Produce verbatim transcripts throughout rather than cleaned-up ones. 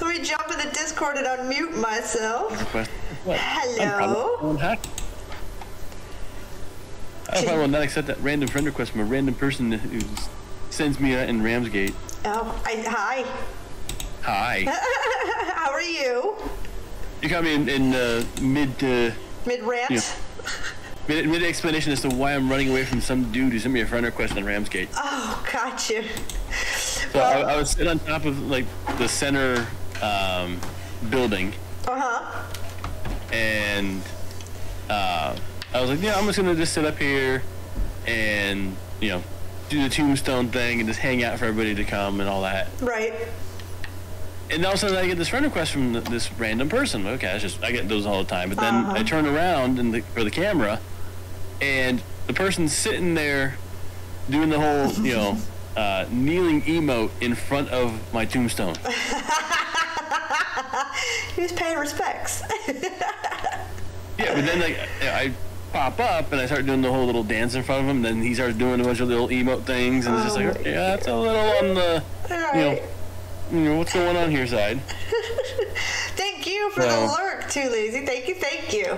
Let me jump in the Discord and unmute myself. What? Hello? I probably will not accept that random friend request from a random person who sends me out in Ramsgate. Oh, I, hi. Hi. How are you? You got me in, in uh, mid... Uh, Mid-rant? You know, mid, mid explanation as to why I'm running away from some dude who sent me a friend request in Ramsgate. Oh, gotcha. So well, I, I was sitting on top of like the center um, building. Uh-huh. And... Uh, I was like, yeah, I'm just gonna just sit up here and, you know, do the tombstone thing and just hang out for everybody to come and all that. Right. And all of a sudden I get this friend request from the, this random person. Okay, it's just, I get those all the time. But then uh-huh. I turn around in the, for the camera and the person's sitting there doing the whole, you know, uh, kneeling emote in front of my tombstone. He was paying respects. Yeah, but then like, I... pop up and I start doing the whole little dance in front of him, and then he starts doing a bunch of little emote things, and oh, it's just like, yeah, it's a little on the, right. you know, you know, what's going on here side. Thank you for so. the lurk, Too Lazy. Thank you, thank you.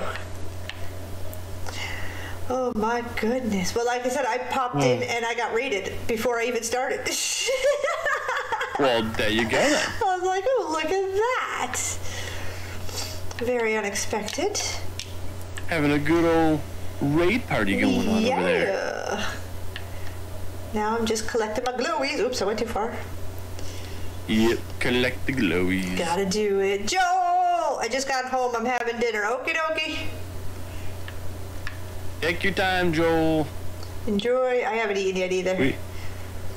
Oh my goodness. Well, like I said, I popped well, in and I got raided before I even started. Well, there you go then. I was like, oh, look at that. Very unexpected. Having a good old raid party going on yeah. over there. Now I'm just collecting my glowies. Oops, I went too far. Yep, collect the glowies. Gotta do it. Joel! I just got home. I'm having dinner. Okie dokie. Take your time, Joel. Enjoy. I haven't eaten yet either. We,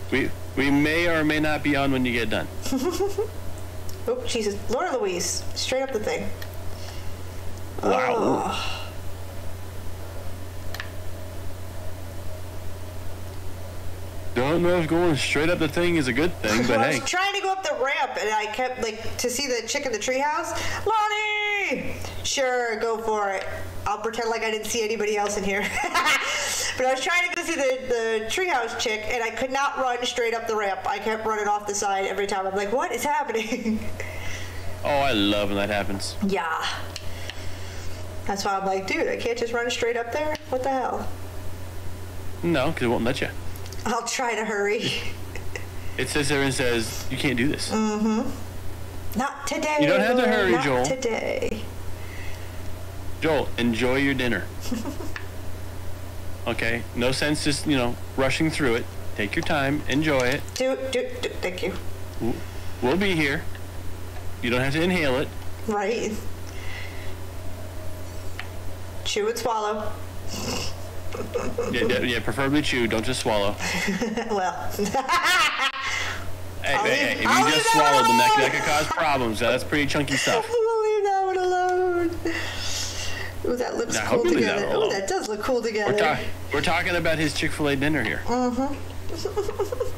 we, we may or may not be on when you get done. Oh, Jesus. Laura Louise. Straight up the thing. Wow. Oh. Don't know if going straight up the thing is a good thing, but I hey. I was trying to go up the ramp, and I kept, like, to see the chick in the treehouse. Lonnie! Sure, go for it. I'll pretend like I didn't see anybody else in here. But I was trying to go see the, the treehouse chick, and I could not run straight up the ramp. I kept running off the side every time. I'm like, what is happening? Oh, I love when that happens. Yeah. That's why I'm like, dude, I can't just run straight up there? What the hell? No, because it won't let you. I'll try to hurry. It sits there and says, you can't do this. Mm-hmm. Not today. You don't have to hurry, Joel. Not today. Joel, enjoy your dinner. Okay? No sense just, you know, rushing through it. Take your time. Enjoy it. Do, do, do. Thank you. We'll be here. You don't have to inhale it. Right. Chew and swallow. Yeah, yeah, preferably chew. Don't just swallow. Well. Hey, I'll hey, leave, hey, if I'll you just swallowed them, that, that could cause problems. Now, that's pretty chunky stuff. I'll leave that one alone. Ooh, that looks now, cool together. That Ooh, that does look cool together. We're, ta we're talking about his Chick-fil-A dinner here. Mm-hmm.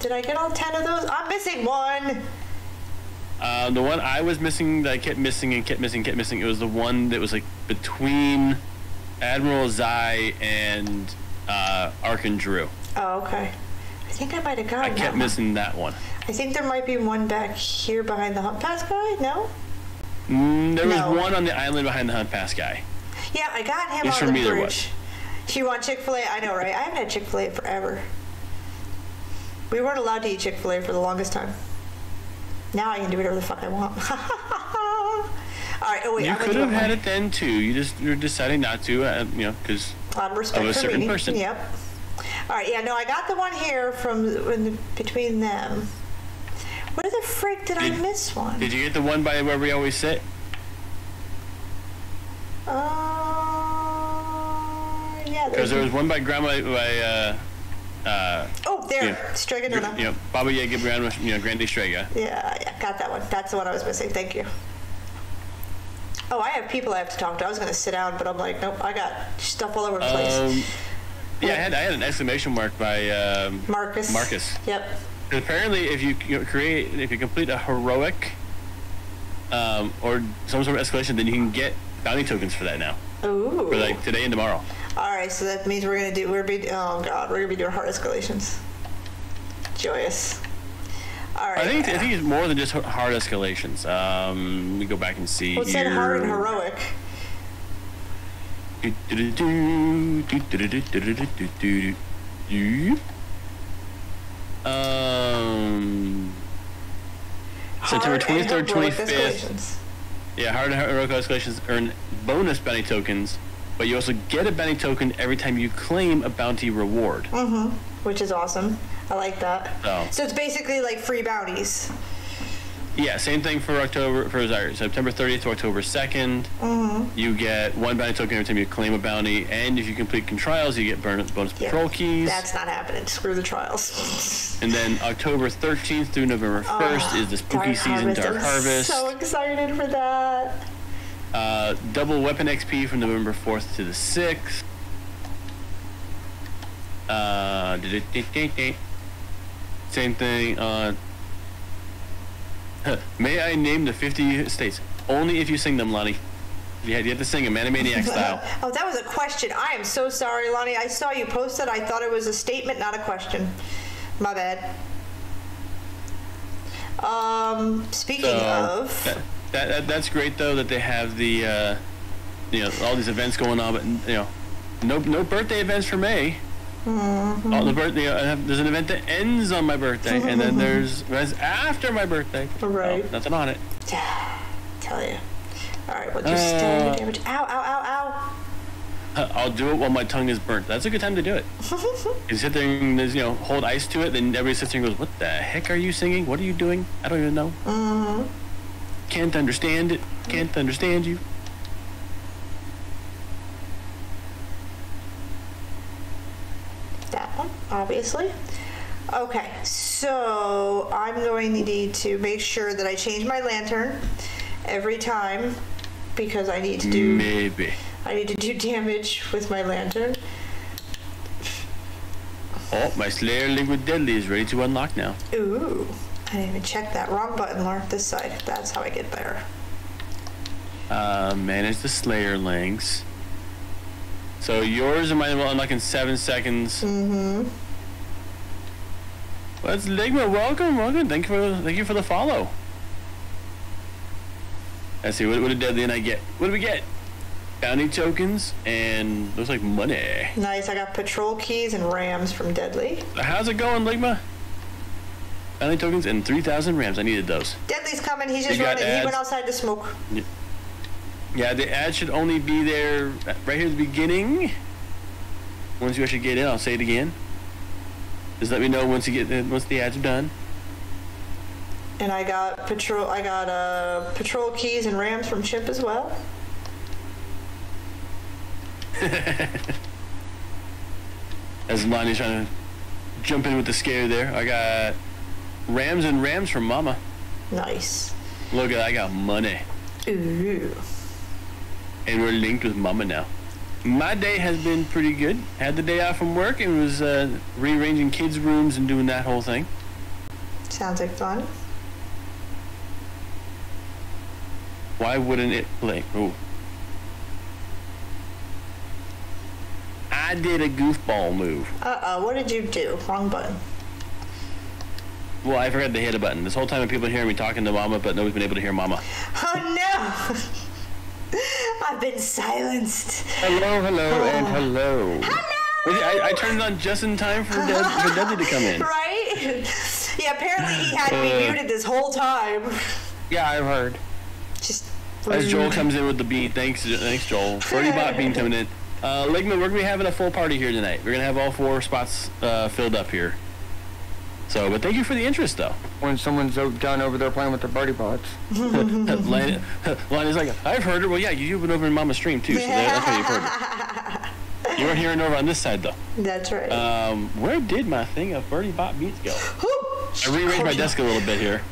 Did I get all ten of those? I'm missing one. Uh, the one I was missing that I kept missing and kept missing, kept missing, it was the one that was like between Admiral Zai and uh, Ark and Drew. Oh, okay. I think I might have gotten I kept that missing one. that one. I think there might be one back here behind the Hunt Pass guy, no? Mm, there no. was one on the island behind the Hunt Pass guy. Yeah, I got him on the bridge. Do you want Chick-fil-A? I know, right? I haven't had Chick-fil-A forever. We weren't allowed to eat Chick-fil-A for the longest time. Now I can do whatever the fuck I want. All right. Oh wait. You I'm could have had one. it then too. You just you're deciding not to, uh, you know, because of a certain me. person. Yep. All right. Yeah. No, I got the one here from in the, between them. Where the frick did, did I miss one? Did you get the one by where we always sit? Uh, yeah. Because there was one by Grandma by. Uh, Uh, oh, there, you know, Striga. No, no. You know, Baba Yaga, Grand, you know, Grande Striga. Yeah, yeah, got that one. That's the one I was missing. Thank you. Oh, I have people I have to talk to. I was going to sit down, but I'm like, nope, I got stuff all over the place. Um, yeah, I had, I had an exclamation mark by um, Marcus. Marcus. Yep. Apparently, if you create, if you complete a heroic um, or some sort of escalation, then you can get bounty tokens for that now. Ooh. For like today and tomorrow. All right, so that means we're gonna do we're be oh god we're gonna be doing heart escalations. Joyous. All right. I think, I think it's more than just hard escalations. Um, we go back and see. Well, it said hard and heroic. Um, September twenty-third, twenty-fifth. Yeah, hard and heroic escalations earn bonus bounty tokens, but you also get a bounty token every time you claim a bounty reward. Mm-hmm. Which is awesome. I like that. So, so it's basically like free bounties. Yeah, same thing for October for Zyre. September thirtieth to October second. Mm-hmm. You get one bounty token every time you claim a bounty, and if you complete trials, you get bonus yeah. patrol keys. That's not happening. Screw the trials. And then October thirteenth through November first uh, is the spooky Dark season, Harvest. Dark I'm Harvest. So excited for that. Uh, double weapon X P from November fourth to the sixth. Uh, did it, did it, did it. Same thing. Uh, may I name the fifty states? Only if you sing them, Lonnie. You had, you had to sing them, Animaniacs style. Oh, that was a question. I am so sorry, Lonnie. I saw you post it. I thought it was a statement, not a question. My bad. Um, speaking so, of. That, that, that, that's great, though, that they have the, uh, you know, all these events going on, but, you know, no, no birthday events for May. Mm-hmm. Oh, the birthday! I have, there's an event that ends on my birthday, mm-hmm. and then there's events after my birthday. Right. Oh, nothing on it. Tell you. All right. Well, just uh, standard damage. Ow! Ow! Ow! Ow! I'll do it while my tongue is burnt. That's a good time to do it. You sit there and you know hold ice to it, then everybody sits there and goes, "What the heck are you singing? What are you doing? I don't even know. Mm-hmm. Can't understand it. Can't mm-hmm. understand you." That one, obviously. Okay, so I'm going to need to make sure that I change my lantern every time because I need to do maybe I need to do damage with my lantern. Oh, my Slayer Link with Deadly is ready to unlock now. Ooh, I didn't even check that. Wrong button, Laura. This side. That's how I get there. Uh, manage the Slayer Links. So yours and mine will unlock in seven seconds. Mm-hmm. Well, it's Ligma. Welcome, welcome. Thank you for thank you for the follow. Let's see. What, what did Deadly and I get? What did we get? Bounty tokens and looks like money. Nice. I got patrol keys and rams from Deadly. How's it going, Ligma? Bounty tokens and three thousand rams. I needed those. Deadly's coming. He's just running. Ads. He went outside to smoke. Yeah. Yeah, the ad should only be there right here at the beginning. Once you actually get in, I'll say it again. Just let me know once you get the, once the ads are done. And I got patrol. I got uh, patrol keys and rams from Chip as well. As Lonnie's trying to jump in with the scare there, I got rams and rams from Mama. Nice. Look at that, I got money. Ooh. And we're linked with Mama now. My day has been pretty good. Had the day off from work and was uh, rearranging kids' rooms and doing that whole thing. Sounds like fun. Why wouldn't it play? Oh. I did a goofball move. Uh-oh, what did you do? Wrong button. Well, I forgot to hit a button. This whole time people are hearing me talking to Mama, but nobody's been able to hear Mama. Oh, no! I've been silenced. Hello, hello, oh. and hello. Hello! I, I turned it on just in time for Debbie to come in. Right? Yeah, apparently he had uh, me muted this whole time. Yeah, I've heard. Just As Joel comes in with the beat. Thanks, thanks Joel. Birdie Bot bean coming in. Uh, Ligma, we're going to be having a full party here tonight. We're going to have all four spots uh, filled up here. So, but thank you for the interest, though. When someone's down over there playing with the birdie bots. Lonnie's like, I've heard her. Well, yeah, you've been over in Mama's stream, too, so that's how you've heard her. You weren't hearing over on this side, though. That's right. Um, where did my thing of birdie bot beats go? I rearranged my desk a little bit here.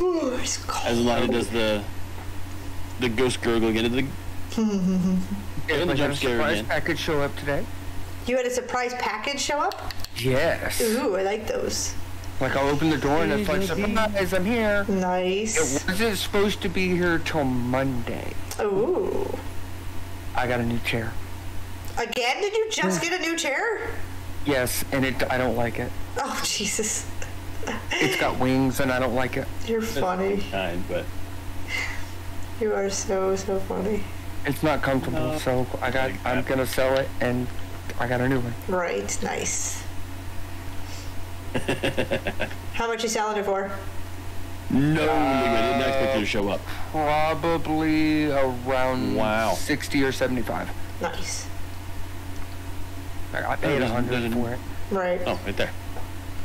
Ooh, it's cold. As Lonnie does the the ghost gurgle again. Did the, did the jump scare again. Package show up today? You had a surprise package show up? Yes. Ooh, I like those. Like, I'll open the door and it's like, surprise, I'm here. Nice. It wasn't supposed to be here till Monday. Ooh. I got a new chair. Again? Did you just get a new chair? Yes, and it I don't like it. Oh, Jesus. It's got wings and I don't like it. You're funny. Kind, but you are so, so funny. It's not comfortable, uh, so I got, exactly. I'm gonna sell it and I got a new one. Right, nice. How much you selling it for? No, uh, I didn't expect you to show up. Probably around wow. sixty or seventy-five. Nice. I paid a hundred for it. Right. Oh, right there.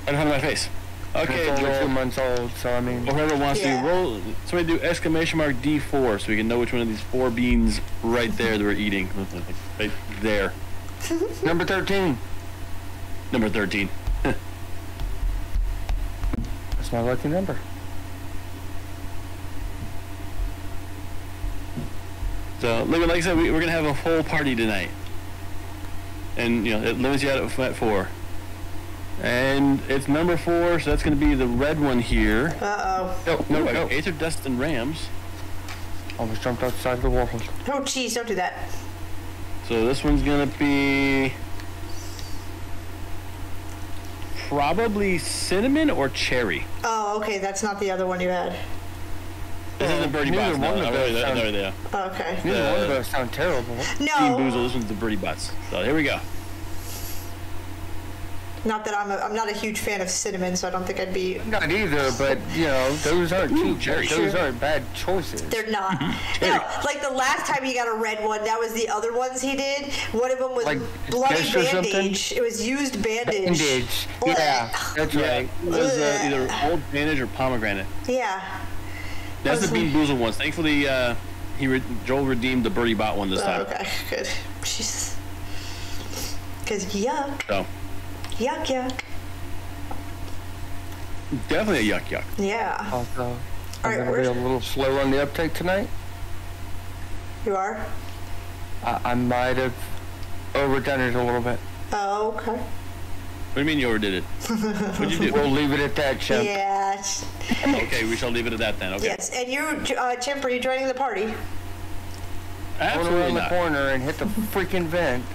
Right in front of my face. Okay, it's only two months old, so I mean. Whoever wants yeah. to roll, somebody do exclamation mark D four so we can know which one of these four beans right there that we're eating. Right there. Number thirteen. Number thirteen. That's my lucky number. So, like I said, we, we're going to have a whole party tonight. And, you know, it limits you out at four. And it's number four, so that's going to be the red one here. Uh-oh. No, no, no. no. Aether, Dust, and Rams. Almost jumped outside the waffle. Oh, jeez, don't do that. So this one's going to be... probably cinnamon or cherry. Oh, okay, that's not the other one you had. This is the birdie bots. No, no, really, sound... no, no, no. Okay. Neither uh, one of those sound terrible. No. Boozle, this one's the birdie bots. So here we go. Not that I'm a, I'm not a huge fan of cinnamon, so I don't think I'd be. Not either, but you know those aren't cheap. Those sure. aren't bad choices. They're not. No, like the last time he got a red one, that was the other ones he did. One of them was like bloody bandage. It was used bandage. Bandage. Yeah, that's right. Yeah. It was uh, either old bandage or pomegranate. Yeah. That's the Bean Boozle ones. Thankfully, uh, he re Joel redeemed the birdie bot one this oh, time. Okay, good. Jesus. Because yuck. So. Yuck, yuck. Definitely a yuck, yuck. Yeah. Also, all I'm right, gonna we're be a little slow on the uptake tonight. You are? I, I might have overdone it a little bit. Oh, okay. What do you mean you overdid it? What'd you do? We'll leave it at that, Chip. Yeah. Okay, we shall leave it at that then. Okay. Yes, and you, uh, Chip, are you joining the party? Absolutely around not. The corner and hit the freaking vent.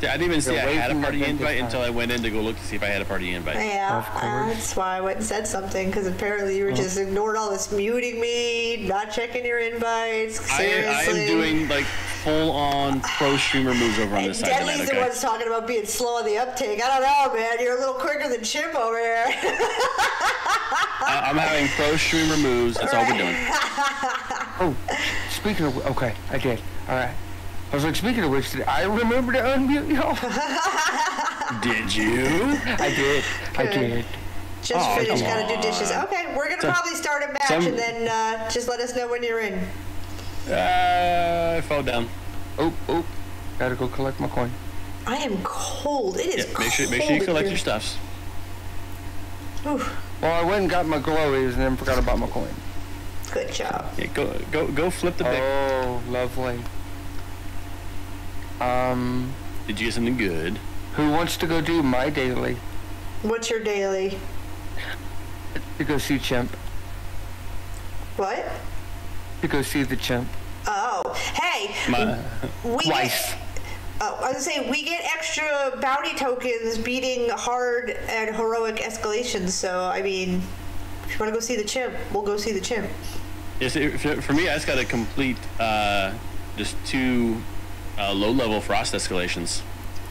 Yeah, I didn't even see I had a party invite until I went in to go look to see if I had a party invite. Yeah, of course. That's why I went and said something, because apparently you were oh. just ignored all this, muting me, not checking your invites. Seriously. I, I am doing like full-on pro streamer moves over on this side. Deadly's okay. the one's talking about being slow on the uptake. I don't know, man. You're a little quicker than Chip over here. I, I'm having pro streamer moves. That's all, right. all we're doing. Oh, speaking of, okay, I did. All right. I was like, speaking of which, did I remember to unmute y'all? Did you? I did. Good. I did. Just oh, finished. Gotta do dishes. Okay, we're gonna so, probably start a match some... and then uh, just let us know when you're in. Uh, I fell down. Oh, oh. Gotta go collect my coin. I am cold. It is yeah, make sure, cold. Make sure you collect your stuffs. Oof. Well, I went and got my glowies and then forgot about my coin. Good job. Yeah, go, go, go flip the big. Oh, lovely. Um, did you get something good? Who wants to go do my daily? What's your daily? To go see Chimp. What? To go see the Chimp. Oh, hey. My we wife. Get, oh, I was gonna say we get extra bounty tokens beating hard and heroic escalations. So I mean, if you want to go see the Chimp, we'll go see the Chimp. Yes, for me, I just got to complete uh, just two. Uh, low-level frost escalations.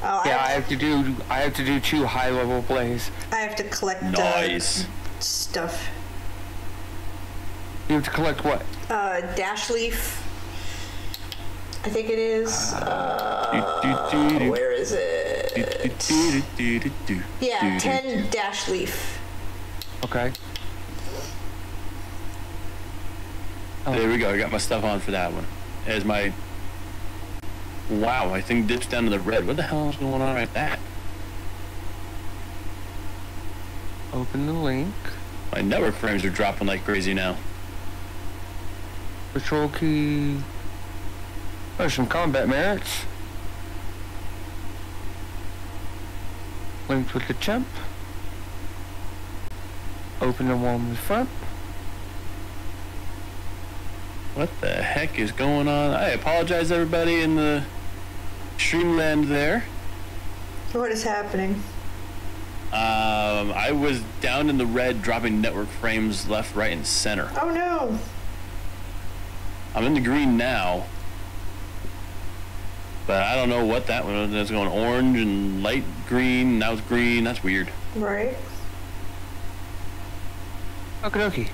Oh, yeah, I have, I have to do. I have to do two high-level plays. I have to collect nice. uh, stuff. You have to collect what? Uh, dash leaf. I think it is. Uh, do, do, do, do. Where is it? Do, do, do, do, do, do. Yeah, do, ten do, do. Dash leaf. Okay. Oh. There we go. I got my stuff on for that one. As my. Wow, I think dips down to the red. What the hell is going on right there? Open the link. My network frames are dropping like crazy now. Patrol key. There's some combat merits. Linked with the Chimp. Open the one in the front. What the heck is going on? I apologize, everybody in the streamland there. What is happening? Um, I was down in the red, dropping network frames left, right, and center. Oh no! I'm in the green now. But I don't know what that one was. Going orange and light green. Now it's green. That's weird. Right. Okie dokie.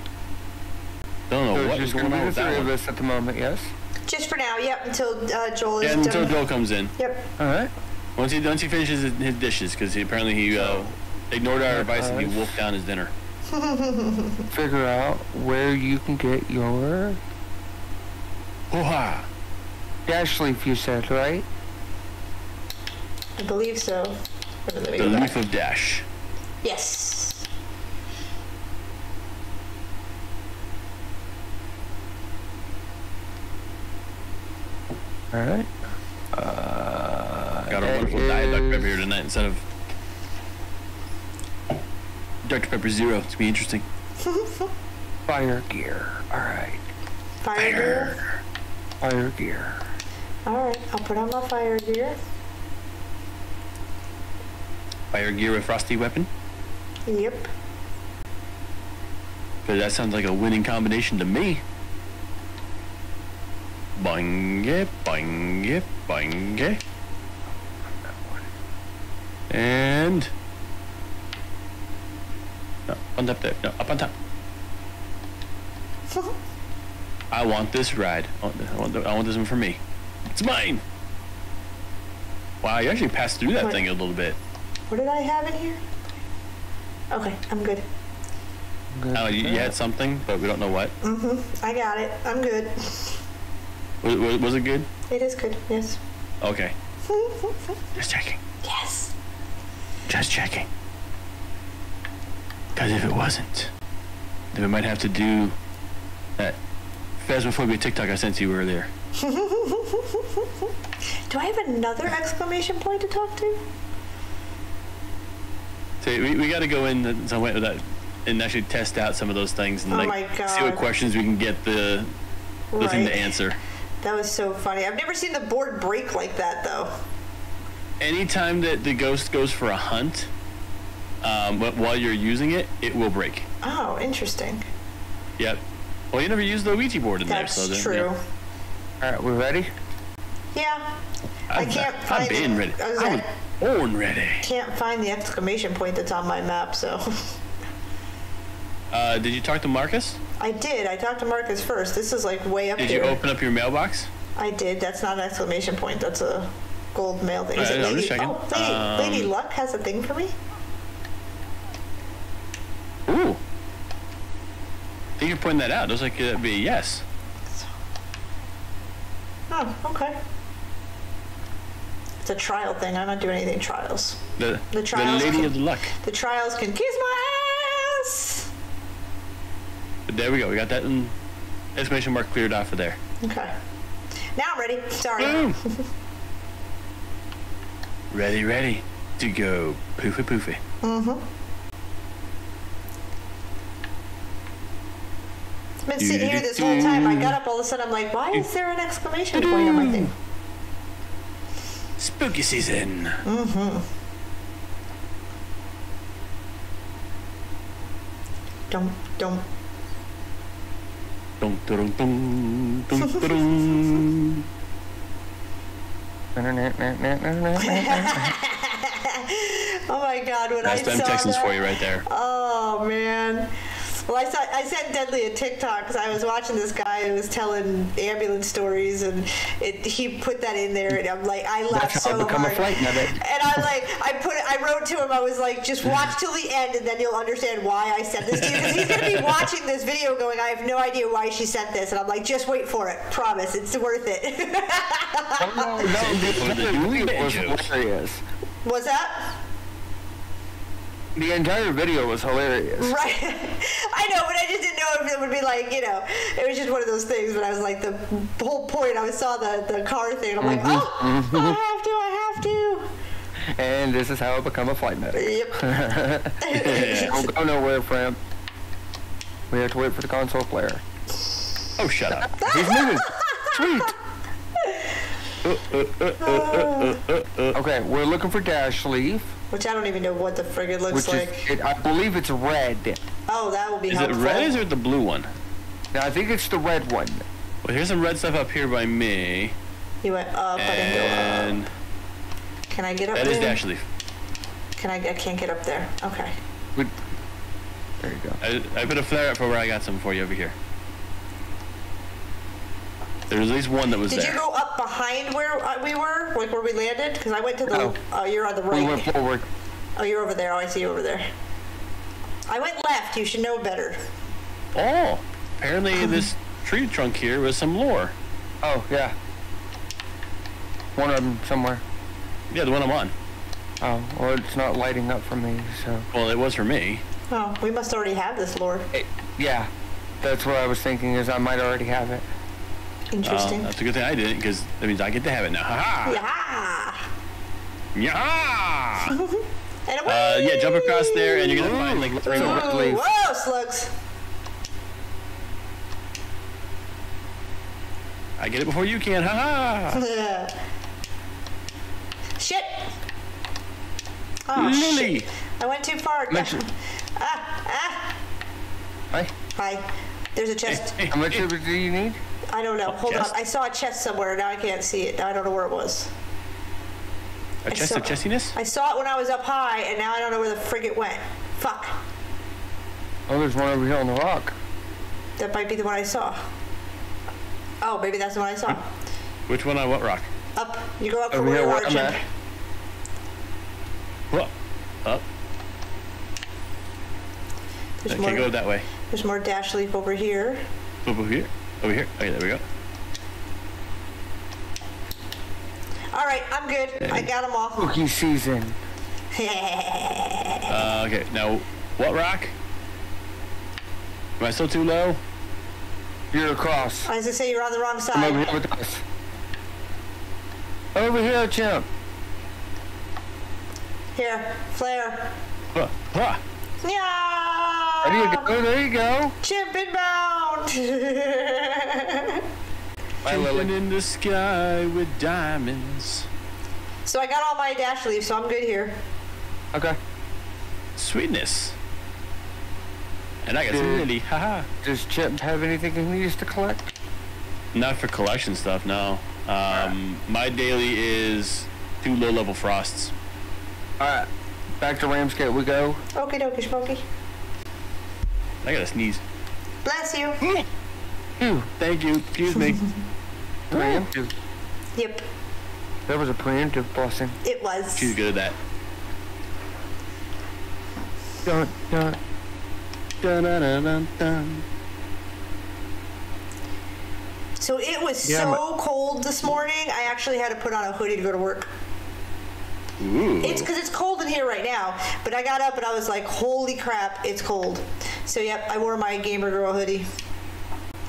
Don't know so what is going on with that one. Just at the moment, yes. Just for now, yep. Until uh, Joel is yeah, until done. Joel comes in. Yep. All right. Once he once he finishes his, his dishes, because he apparently he uh, ignored our advice uh, and he wolfed down his dinner. Figure out where you can get your hoo-ha. Dash leaf, you said, right? I believe so. Or the leaf back. Of dash. Yes. All right. Uh, Got a wonderful is... Diet Doctor Pepper here tonight instead of Doctor Pepper Zero. It's gonna be interesting. Fire gear. All right. Fire, Fire. gear. Fire gear. All right, I'll put on my fire gear. Fire gear with frosty weapon? Yep. But that sounds like a winning combination to me. Bungie, bungie, bungie. And... No, on top there. No, up on top. I want this ride. I want, I, want the, I want this one for me. It's mine! Wow, you actually passed through that what? thing a little bit. What did I have in here? Okay, I'm good. good. Oh, you, you had something, but we don't know what. Mm-hmm. I got it. I'm good. Was, was, was it good? It is good, yes. Okay. Just checking. Yes. Just checking. Because if it wasn't, then we might have to do that Phasmophobia TikTok I sent you earlier. Do I have another exclamation point to talk to? So we, we got to go in and, so with that and actually test out some of those things and oh like see what questions we can get the, the right. thing to answer. That was so funny. I've never seen the board break like that though. Anytime that the ghost goes for a hunt, um, but while you're using it, it will break. Oh, interesting. Yep. Well, you never used the Ouija board in That's there, so... That's true. Yeah. All right, we're ready? Yeah. I, I can't find... I've been ready. I was, I was born ready. Can't find the exclamation point that's on my map, so... Uh, did you talk to Marcus? I did. I talked to Marcus first. This is, like, way up there. Did you open up your mailbox? I did. That's not an exclamation point. That's a gold mail thing. Is it Lady... I'm just checking. Oh, Lady, um, Lady Luck has a thing for me? Ooh. I think you're pointing that out. It looks like it'd be a yes. Oh, okay. It's a trial thing. I'm not doing anything trials. The, the, trials the lady can, of the luck. The trials can kiss my ass! But there we go. We got that in exclamation mark cleared off of there. Okay. Now I'm ready. Sorry. Boom! ready, ready to go poofy poofy. Mm-hmm. I've been sitting here this whole time. I got up all of a sudden. I'm like, why is there an exclamation point on my thing? Spooky season. Mm-hmm. Dum dum. Dum dum dum dum dum. Oh my God! When I saw that. Last time Texans for you right there. Oh man. Well, I, saw, I sent Deadly a TikTok because I was watching this guy who was telling ambulance stories, and it, he put that in there, and I'm like, I laughed so hard. And I'm like, I put, I wrote to him, I was like, just watch till the end, and then you'll understand why I sent this to you. Because he's going to be watching this video going, I have no idea why she sent this, and I'm like, just wait for it. Promise, it's worth it. oh, no, no, the video was hilarious. Was that? The entire video was hilarious. Right. I know, but I just didn't know if it would be like, you know, it was just one of those things. But I was like, the whole point, I saw the, the car thing. And I'm mm-hmm. like, oh, mm-hmm. I have to, I have to. And this is how I become a flight medic. Yep. Don't go nowhere, Fram. We have to wait for the console player. Oh, shut up. He's moving. Sweet. Okay, we're looking for Dash Leaf. Which I don't even know what the frig it looks Which like. Is, it, I believe it's red. Oh, that will be is helpful. Is it red or is it the blue one? No, I think it's the red one. Well, here's some red stuff up here by me. You went up, and I didn't go up. Can I get up that there? That is Dash Leaf. Can I, I can't get up there. Okay. We, there you go. I, I put a flare up for where I got some for you over here. There's at least one that was Did there. Did you go up behind where we were? Like where we landed? Because I went to the... Oh, oh you're on the right. We went forward. Oh, you're over there. Oh, I see you over there. I went left. You should know better. Oh. Apparently um. this tree trunk here was some lore. Oh, yeah. One of them somewhere. Yeah, the one I'm on. Oh, well, it's not lighting up for me, so... Well, it was for me. Oh, we must already have this lore. It, yeah. That's what I was thinking is I might already have it. Interesting. Um, that's a good thing I didn't, because that means I get to have it now. Ha ha! Yeah! Yeah! And uh, yeah, jump across there, and you're gonna find like three more leaves. Whoa, slugs! I get it before you can. Ha ha! Shit! Oh, Lily! Shit. I went too far. Ah! Ah! Hi. Hi. There's a chest. How much of it do you need? I don't know. Oh, Hold chest. on. I saw a chest somewhere. Now I can't see it. Now I don't know where it was. A I chest saw, of chestiness? I saw it when I was up high, and now I don't know where the frig it went. Fuck. Oh, there's one over here on the rock. That might be the one I saw. Oh, maybe that's the one I saw. Which one on what rock? Up. You go up over from where you were. I'm at. Whoa. Up. There's I more, can't go that way. There's more dash leaf over here. Over here? Over here. Okay, there we go. All right, I'm good. Hey. I got them all. Cookie season. uh, okay, now what rock? Am I still too low? You're across. I was gonna say you're on the wrong side. I'm over here with us. Over here, Chip. Here, flare. Huh. Huh. Yeah. There you go. There you go. Chip inbound. Jumping in the sky with diamonds. So I got all my dash leaves, so I'm good here. Okay. Sweetness. And I got some really. Haha. Does Chip have anything he needs to collect? Not for collection stuff, no. Um, right. My daily is two low-level frosts. All right. Back to Ramsgate we go. Okie dokie, Smokey. I gotta sneeze. Bless you. Ooh, thank you. Excuse me. Preemptive. Yep. That was a preemptive blessing. It was. She's good at that. Dun dun dun dun dun dun. So it was yeah, so cold this morning. I actually had to put on a hoodie to go to work. Ooh. It's because it's cold in here right now, but I got up and I was like, holy crap, it's cold. So yep, I wore my gamer girl hoodie.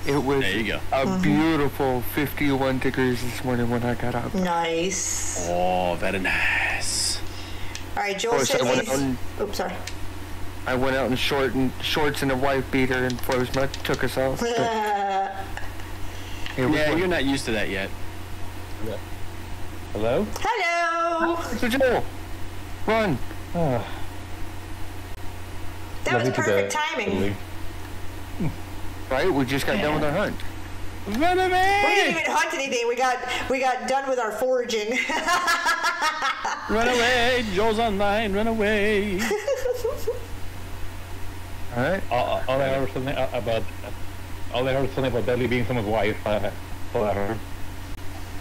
It was there you go. a mm-hmm. beautiful fifty-one degrees this morning when I got up. Nice. Oh, very nice. All right, Joel says he's... Oops, sorry. I went out in short and, shorts and a white beater and Phasma took us off. Yeah, one. You're not used to that yet. Yeah. Hello? Hello! Mister Joel! Run! Oh. That Lovely was perfect timing. Totally. Right? We just got yeah. done with our hunt. Run away! We didn't even hunt anything. We got we got done with our foraging. Run away! Joel's online. Run away! All right. All, all I heard something about all I heard something about Deadly being someone's wife. Uh, all I heard.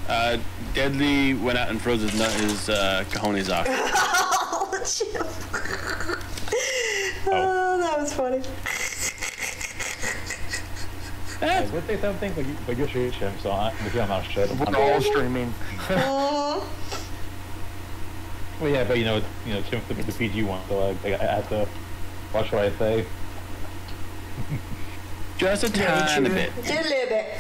Uh, Deadly went out and froze his, nut, his uh, cojones off. Oh, oh. oh, that was funny. I would say something, but, you, but you're sure, Chip, so I, I'm not sure. We're all streaming. Well, yeah, but you know, you know, Chip's the, the P G one, so I, I have to watch what I say. Just a tiny bit. Just a little bit.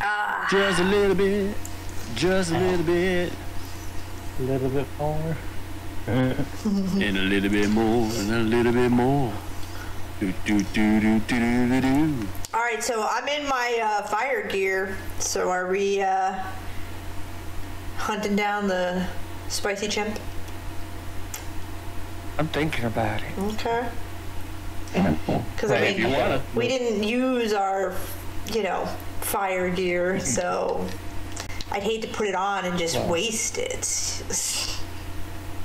Ah. Just a little bit, just a little bit, a little bit more, and a little bit more, and a little bit more. Do, do, do, do, do, do, do. All right, so I'm in my uh, fire gear. So are we? Uh, hunting down the spicy chimp? I'm thinking about it. Okay. Because I mean, if you wanna. We didn't use our, you know, fire gear, so I'd hate to put it on and just well, waste it.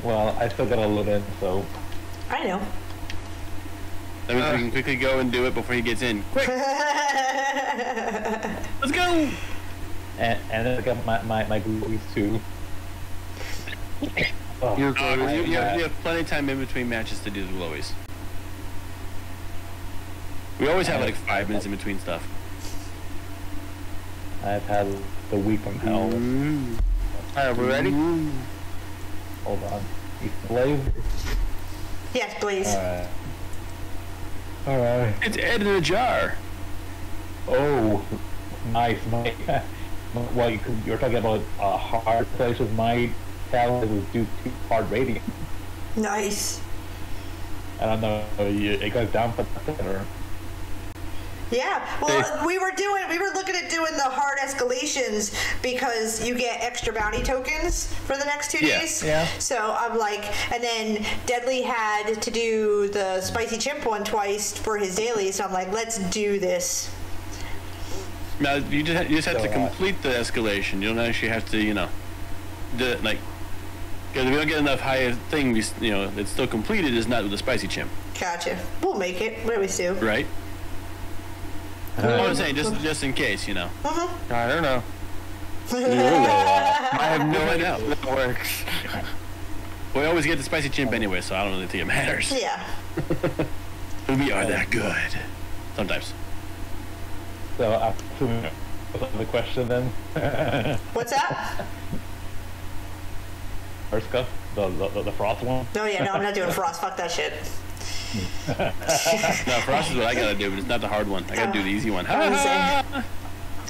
Well, I still gotta live in, so. I know. That means uh, we can quickly go and do it before he gets in. Quick! Let's go! And, and then I got my, my, my glues too. Oh, You're uh, you, you, have, you have plenty of time in between matches to do the glowies. We always have like five minutes in between stuff. I've had the week from hell. Mm. Alright, we're ready? Mm. Hold on. You play? Yes, please. Alright. Alright. It's Ed in a jar. Oh. Nice. My, well, you, you were talking about a hard place with my talent was due to hard rating. Nice. I don't know, it goes down for the Yeah, well, we were doing, we were looking at doing the hard escalations because you get extra bounty tokens for the next two yeah. days. Yeah. So I'm like, and then Deadly had to do the spicy chimp one twice for his daily, so I'm like, let's do this. Now, you just have, you just have so, to complete uh, the escalation. You don't actually have to, you know, do it like... Because if we don't get enough high thing, you know, it's still completed, it's not with the spicy chimp. Gotcha. We'll make it. What do we do? Right. Uh, I was saying, just, just in case, you know. Uh-huh. I don't know. I have no idea how that works. We always get the spicy chimp anyway, so I don't really think it matters. Yeah. We are that good. Sometimes. So, after the question then. What's that? Ursula? The, the, the Frost one? No, oh, yeah, no, I'm not doing Frost. Fuck that shit. No, Frost is what I gotta do, but it's not the hard one. I gotta oh. do the easy one. I,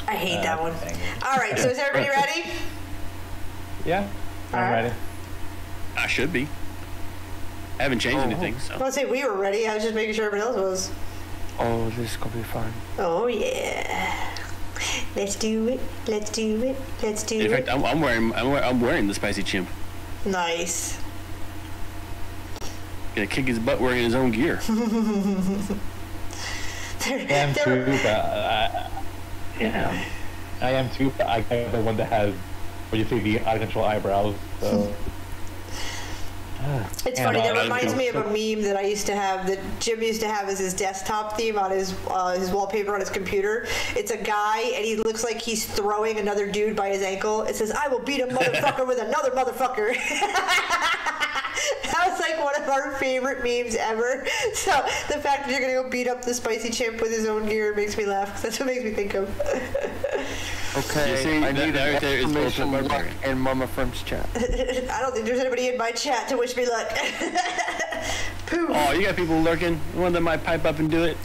I hate uh, that one. Alright, so is everybody ready? Yeah, I'm right. ready. I should be. I haven't changed oh. anything, so. I was gonna say we were ready. I was just making sure everybody else was. Oh, this is gonna be fun. Oh, yeah. Let's do it. Let's do it. Let's do it. In fact, it. I'm, I'm, wearing, I'm, wearing, I'm wearing the spicy chimp. Nice. Gonna kick his butt wearing his own gear. they're, I am they're... too, but I, I, yeah. I am too, but I am the one that has, when you see the out of control eyebrows, so. It's funny, that reminds me of a meme that I used to have, that Jim used to have as his desktop theme on his uh, his wallpaper on his computer. It's a guy, and he looks like he's throwing another dude by his ankle. It says, I will beat a motherfucker with another motherfucker. That was like one of our favorite memes ever. So the fact that you're going to go beat up the spicy chimp with his own gear makes me laugh. That's what makes me think of. Okay, you see, I need that there is luck and Mama Firm's chat. I don't think there's anybody in my chat to wish me luck. Poof. Oh, you got people lurking. One of them might pipe up and do it.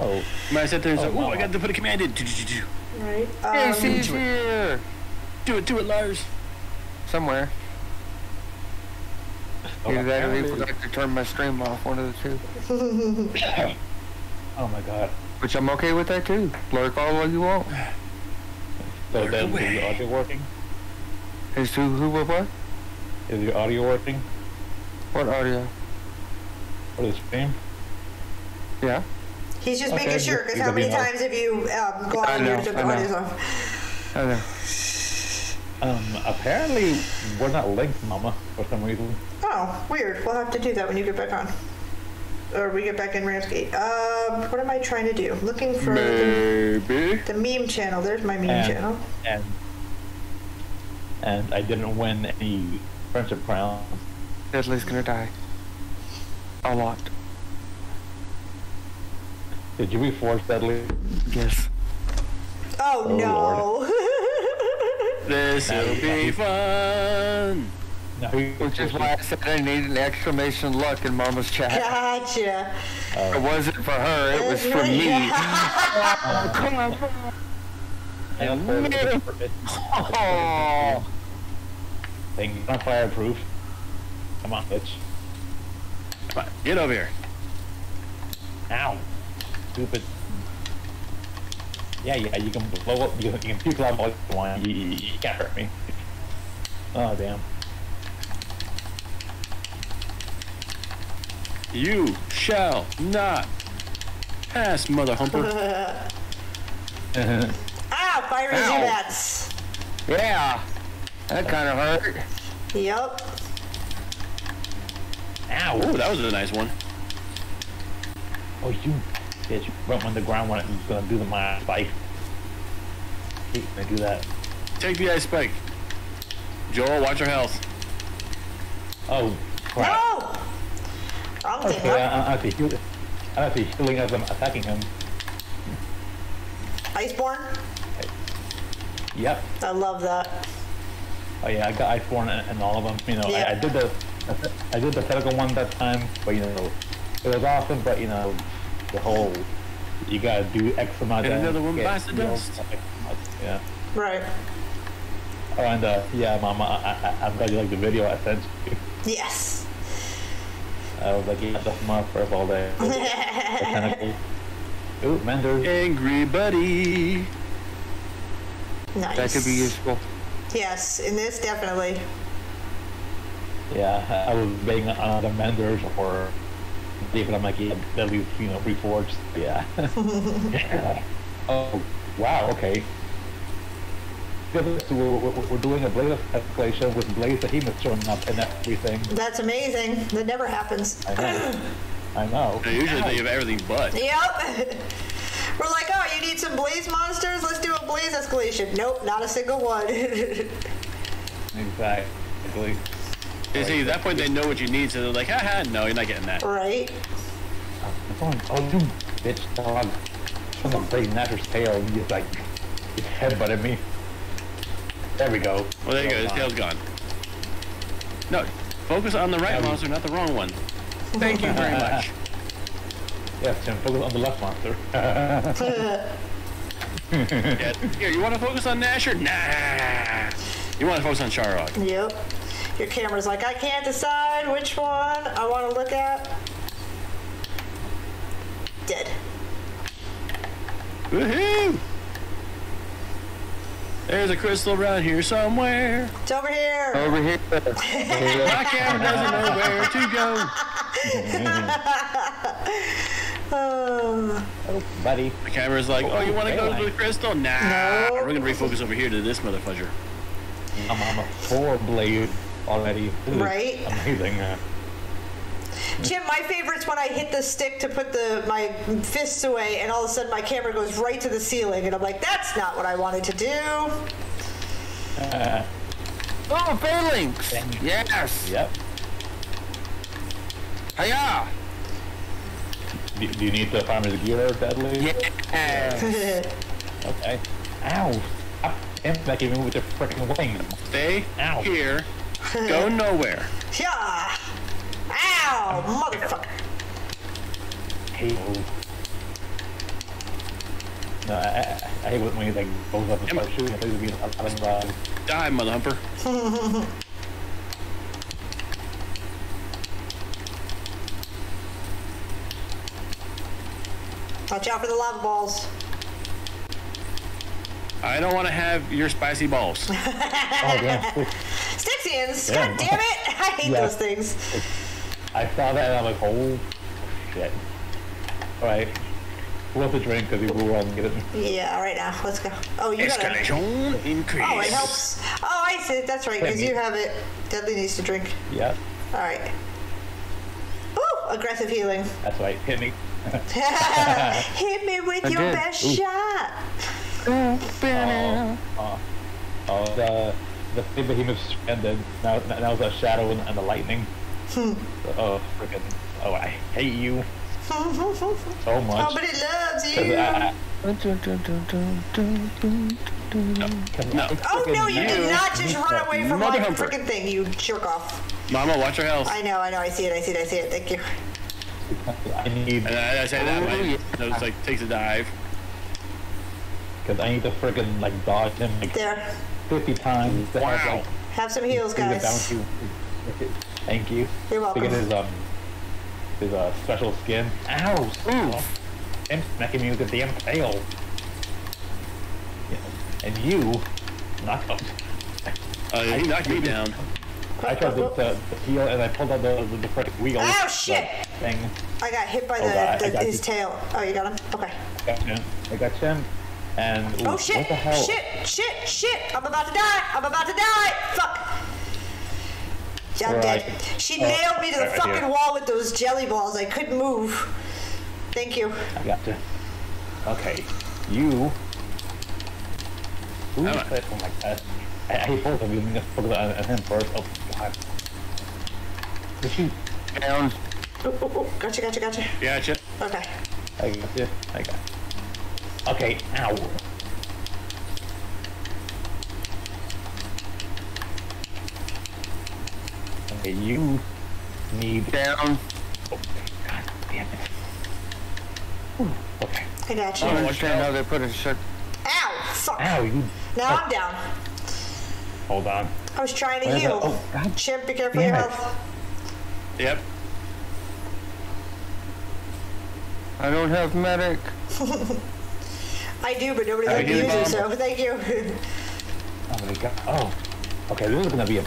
Oh. Might sit there and oh, say, oh, I got to put a command in. Right. Hey, um, see you here. Do it, do it, Lars. Somewhere. Oh, either that or they forgot to turn my stream off, one of the two. Oh my god. Which I'm okay with that too. Lurk all the way you want. So then, is your audio working? Is who, who, what, what? Is your audio working? What audio? For the stream? Yeah. He's just okay. making sure, because how many times have you um, gone on your audio's off? I know. Um, apparently we're not linked, Mama, for some reason. Oh, weird. We'll have to do that when you get back on. Or we get back in Ramsgate. Um, what am I trying to do? Looking for Maybe. The, the meme channel. There's my meme and, channel. And and I didn't win any friendship crowns. Deadly's gonna die. A lot. Did you reforce Deadly? Yes. Oh, oh no. This'll be fun. No, which is why I said I need an exclamation luck in Mama's chat. Gotcha. Uh, it wasn't for her, it was for me. Oh, come on. And oh. Things not fireproof. Come on, bitch. Come on, get over here. Ow. Stupid. yeah, yeah, you can blow up, you, you can puke lava all you want, you, you, you can't hurt me. Oh, damn. You shall not pass, mother humper. Ah, fiery bats. Yeah, that kind of hurt. Yep. Ow. Ooh, that was a nice one. Oh, you bitch. Right on the ground when it's going to do the my spike. Keep me do that. Take the ice spike. Joel, watch your health. Oh, crap. No! I'm okay, I, I'm actually healing. I'm actually healing as I'm attacking him. Iceborne? Yep. I love that. Oh yeah, I got Iceborne and, and all of them. You know, yeah. I, I did the I did the technical one that time, but you know, it was awesome. But you know, the whole you gotta do X amount. And another one bites the dust. Yeah. Right. Oh, and uh, yeah, Mama, I, I, I'm glad you liked the video I sent you. Yes. I was like, yeah, that's my first all day. Ooh, Mender. Angry buddy. Nice. That could be useful. Yes, in this, definitely. Yeah, I was waiting on the Menders or David. I'm like, yeah, Deadly, you know, reforged. Yeah. Yeah. Oh, wow, okay. So we're, we're doing a blaze escalation with blaze behemoths showing up and everything. That's amazing. That never happens. I know. I know. They usually think of everything but. Yep. We're like, oh, you need some blaze monsters? Let's do a blaze escalation. Nope, not a single one. Exactly. You see, at that point they know what you need, so they're like, haha, no, you're not getting that. Right. Oh, you bitch dog. I'm gonna break Nasher's tail and you just like headbutted me. There we go. Well, there you go. His tail's gone. No, focus on the right yeah, monster, not the wrong one. Thank you very much. Yes, Tim, focus on the left monster. Yeah. Here, you want to focus on Nasher? Nah. You want to focus on Sharad. Yep. Your camera's like, I can't decide which one I want to look at. Dead. Woohoo! There's a crystal around here somewhere. It's over here. Over here. My camera doesn't know where to go. Oh. Oh, buddy. The camera's like, oh, oh you want to go line. to the crystal? Nah. No. We're going to refocus over here to this motherfucker. I'm on a four blade already. Ooh, right? Amazing. Chip, my favorite's when I hit the stick to put the my fists away, and all of a sudden my camera goes right to the ceiling, and I'm like, that's not what I wanted to do. Uh, oh, phalanx! Yes. Yep. Hiya. Do, do you need the farmer's gear, Deadly? Yes. Okay. Ow! I'm not even with the freaking wing. Stay Ow. here. Go nowhere. Yeah. Ow, motherfucker! Hey, no, I, I, I hate when you like goes up and starts shooting. I think it's out of the die, mother humper. Watch out for the lava balls. I don't want to have your spicy balls. Oh, yeah. Stixians, god damn it! I hate yeah. those things. It's I saw that and I'm like, oh shit. Alright. We'll have to drink because we were all getting it. Yeah, alright now. Let's go. Oh, you got it. Escalation increase. Oh, it helps. Oh, I see. That's right. Because you have it. Deadly needs to drink. Yeah. Alright. Ooh, aggressive healing. That's right. Hit me. Hit me with I your did. best Ooh. shot. Oh, oh, oh the, the big behemoths ended. Now, now it's a shadow and, and the lightning. Hmm. Oh, freaking! Oh, I hate you so much. Oh, but it loves you. I, I... No. No. Oh no! You did not just run away from my freaking thing. You jerk off. Mama, watch your health. I know, I know. I see it. I see it. I see it. Thank you. I need. And I, I say that way. No, it's like takes a dive. Because I need to freaking like dodge him like there. fifty times. Wow. Have, like, have some heals, guys. Thank you. You're welcome. Look at his, um, his uh, special skin. Ow! Ooh! I'm smacking me with a damn tail. and you knocked up. Uh, I he knocked me down. I tried to, to heal, and I pulled out the the, the freaking wheel. Oh shit! Thing. I got hit by oh, the, the his you. tail. Oh, you got him? Okay. I got him. I got him. And ooh, oh shit! What the hell? Shit! Shit! Shit! I'm about to die! I'm about to die! Fuck! Yeah, I'm right. dead. She uh, nailed me to the right fucking here. wall with those jelly balls. I couldn't move. Thank you. I got to. Okay. You. Ooh, right. I, oh my god. I, I hate both of you. Just put it on, on him first. Oh god. Did she down? Ooh, ooh, ooh. Gotcha, gotcha, gotcha. Gotcha. Okay. I got you. I got you. Okay. Ow. Okay, you need down. Oh, god damn it. Ooh, okay. I got you. Oh, I didn't know they put a shirt. Ow! Fuck. Ow, you. Now oh. I'm down. Hold on. I was trying to Where's heal. Oh, god. Chip, be careful damn your it. health. Yep. I don't have medic. I do, but nobody can use it, so thank you. Oh my god. Oh. Okay, this is gonna be a.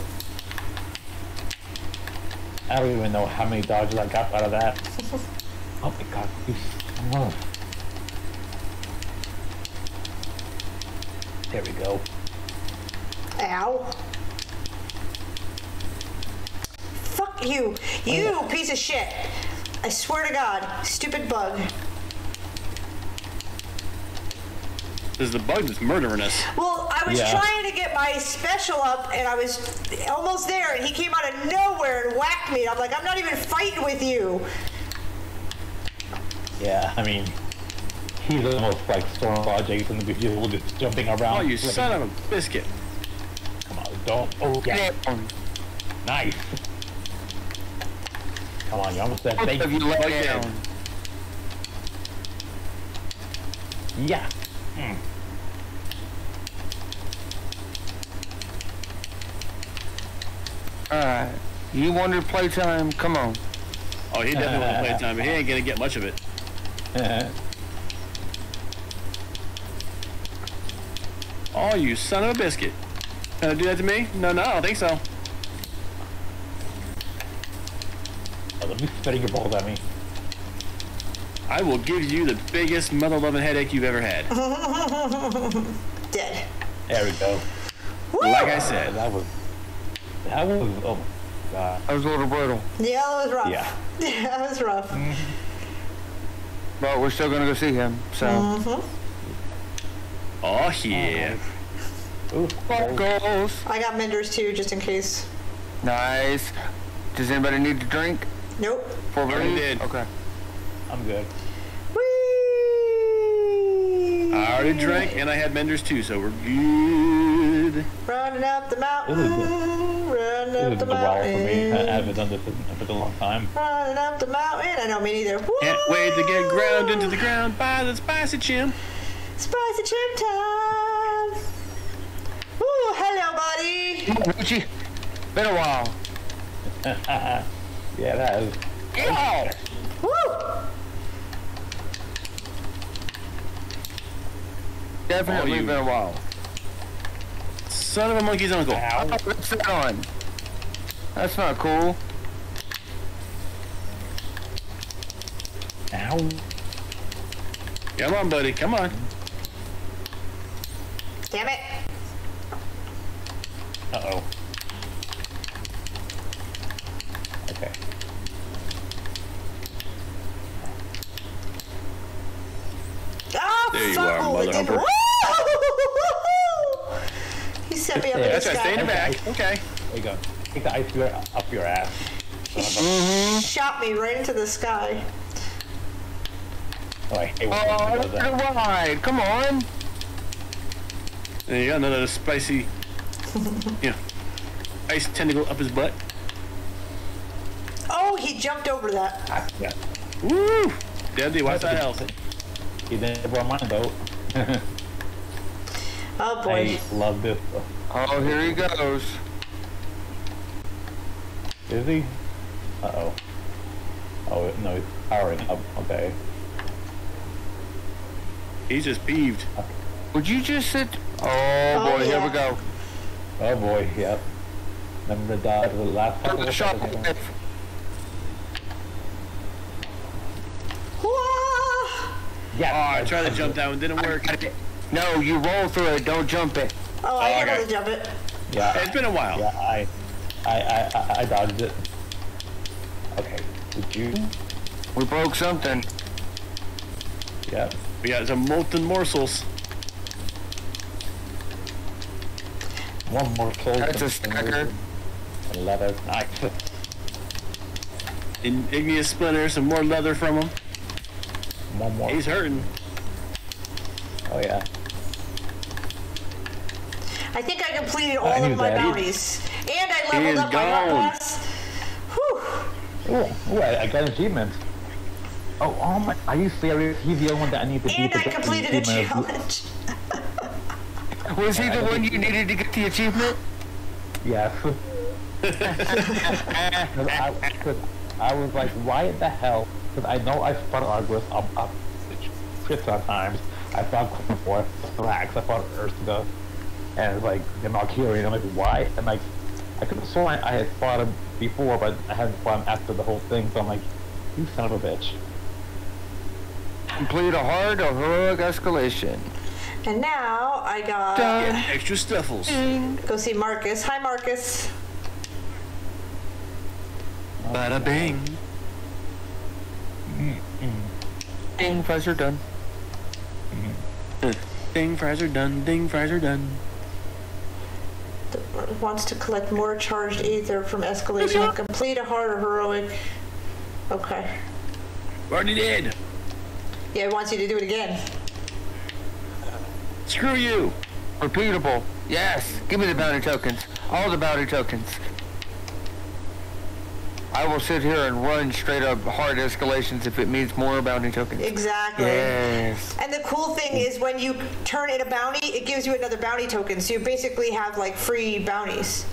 I don't even know how many dodges I got out of that. Oh my god. Oh. There we go. Ow. Fuck you. You oh. piece of shit. I swear to God. Stupid bug. This is the bug that's murdering us. Well, I was yeah. trying to get my special up, and I was almost there, and he came out of nowhere and whacked me. And I'm like, I'm not even fighting with you. Yeah, I mean, he's almost like Stormclaw Jason, the people just jumping around. Oh, you flipping. Son of a biscuit. Come on, don't. Oh, yeah. Nice. Come on, you almost said thank you. Let down. Yeah. Mm. Alright. You wanted playtime? Come on. Oh, he definitely wanted playtime, but he ain't gonna get much of it. Oh, you son of a biscuit. Gonna do that to me? No, no, I don't think so. Oh, let me spitting your balls at me. I will give you the biggest mother-loving headache you've ever had. Dead. There we go. Woo! Like I said, that was... That was... Oh, my God. That was a little brutal. Yeah, that was rough. Yeah. Yeah, that was rough. Mm -hmm. But we're still gonna go see him, so... Mm -hmm. Oh, yeah. Ooh, goals. I got Menders too, just in case. Nice. Does anybody need to drink? Nope. For already did. Okay. I'm good. Whee! I already drank, and I had Menders too, so we're good. Running up the mountain. Running up the, the mountain. This is a while for me. I haven't done this in a long time. Running up the mountain. I know, me neither. Woo! Can't wait to get ground into the ground by the spicy chimp. Spicy chip time! Ooh, hello, buddy! Come on, Richie. Been a while. Yeah, that is. Yeah. Woo! Definitely been a while. Son of a monkey's uncle. Ow. What's that on? That's not cool. Ow. Come on, buddy. Come on. Damn it. Uh-oh. Okay. Oh, there you are, mother humper. He set me up in the sky. That's right. Stay in the back. Okay. There you go. Take the ice beer up your ass. He mm-hmm. shot me right into the sky. Oh, I oh right. Come on. There you go. Another spicy, you know, ice tentacle up his butt. Oh, he jumped over that. Ah, yeah. Woo! Deadly, what's that else? He didn't brought my boat. Oh, boy. I love this. Oh, here he goes. Is he? Uh-oh. Oh, no, he's powering up. Okay. He's just peeved. Okay. Would you just sit Oh, oh boy, yeah. Here we go. Oh boy, yep. Remember the dodge of the last time. The shot. Yeah. Oh, I tried to jump that one, didn't work. No, you roll through it, don't jump it. Oh, I am going to jump it. Yeah. It's been a while. Yeah, I, I, I, I, I dodged it. Okay, did you? We broke something. Yeah. We got some molten morsels. One more cold. That's a stacker. And leather. Nice. In igneous splinter, some more leather from him. One more. He's hurting. Oh yeah. I think I completed all I of my that. bounties. And I leveled up gone. my Hunt Pass. Whew. Ooh, ooh, I, I got an achievement. Oh, oh my, are you serious? He's the only one that I need to and beat. And I completed a challenge. Was he the one you needed to get the achievement? Yeah. I, I was like, why the hell? Because I know I fought Argus up up six times. I fought before Phalanx. I fought Ursula, and it's like the Valkyrie. And I'm like, why? And like, I could have sworn I, I had fought him before, but I hadn't fought him after the whole thing. So I'm like, you son of a bitch. Complete a hard or heroic escalation. And now I got yeah, extra stuffles. Mm, go see Marcus. Hi, Marcus. Bada bing. Mm, mm. Ding fries are done. Mm. Ding fries are done. Ding fries are done. The, wants to collect more charged ether from escalation. Okay. Complete a hard or heroic. Okay. Already did. Yeah, it wants you to do it again. Screw you. Repeatable. Yes. Give me the bounty tokens. All the bounty tokens. I will sit here and run straight up hard escalations if it means more bounty tokens. Exactly. Yes. And the cool thing is when you turn in a bounty, it gives you another bounty token. So you basically have like free bounties.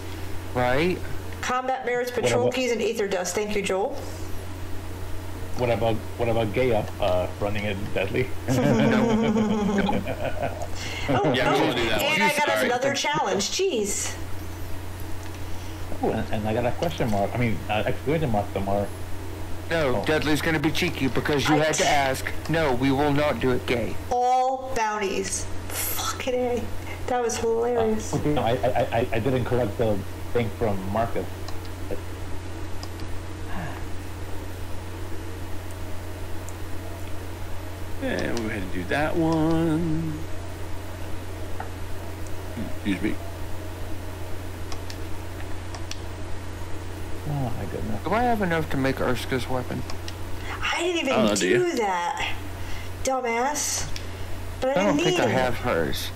Right. Combat merits, patrol keys, and ether dust. Thank you, Joel. What about what about gay up uh, running it deadly? No. No. Oh, yeah, oh. We'll do that and one. I got Sorry. another challenge. Jeez. Oh, and, and I got a question mark. I mean, uh, exclamation mark somewhere. No, oh. Deadly's gonna be cheeky because you I had to ask. No, we will not do it gay. All bounties. Fucking A. That was hilarious. Uh, okay, no, I, I I didn't correct the thing from Marcus. And we had to do that one. Excuse me. Oh my goodness. Do I have enough to make Urska's weapon? I didn't even oh, do, do that. Dumbass. But I, I don't think I have hers.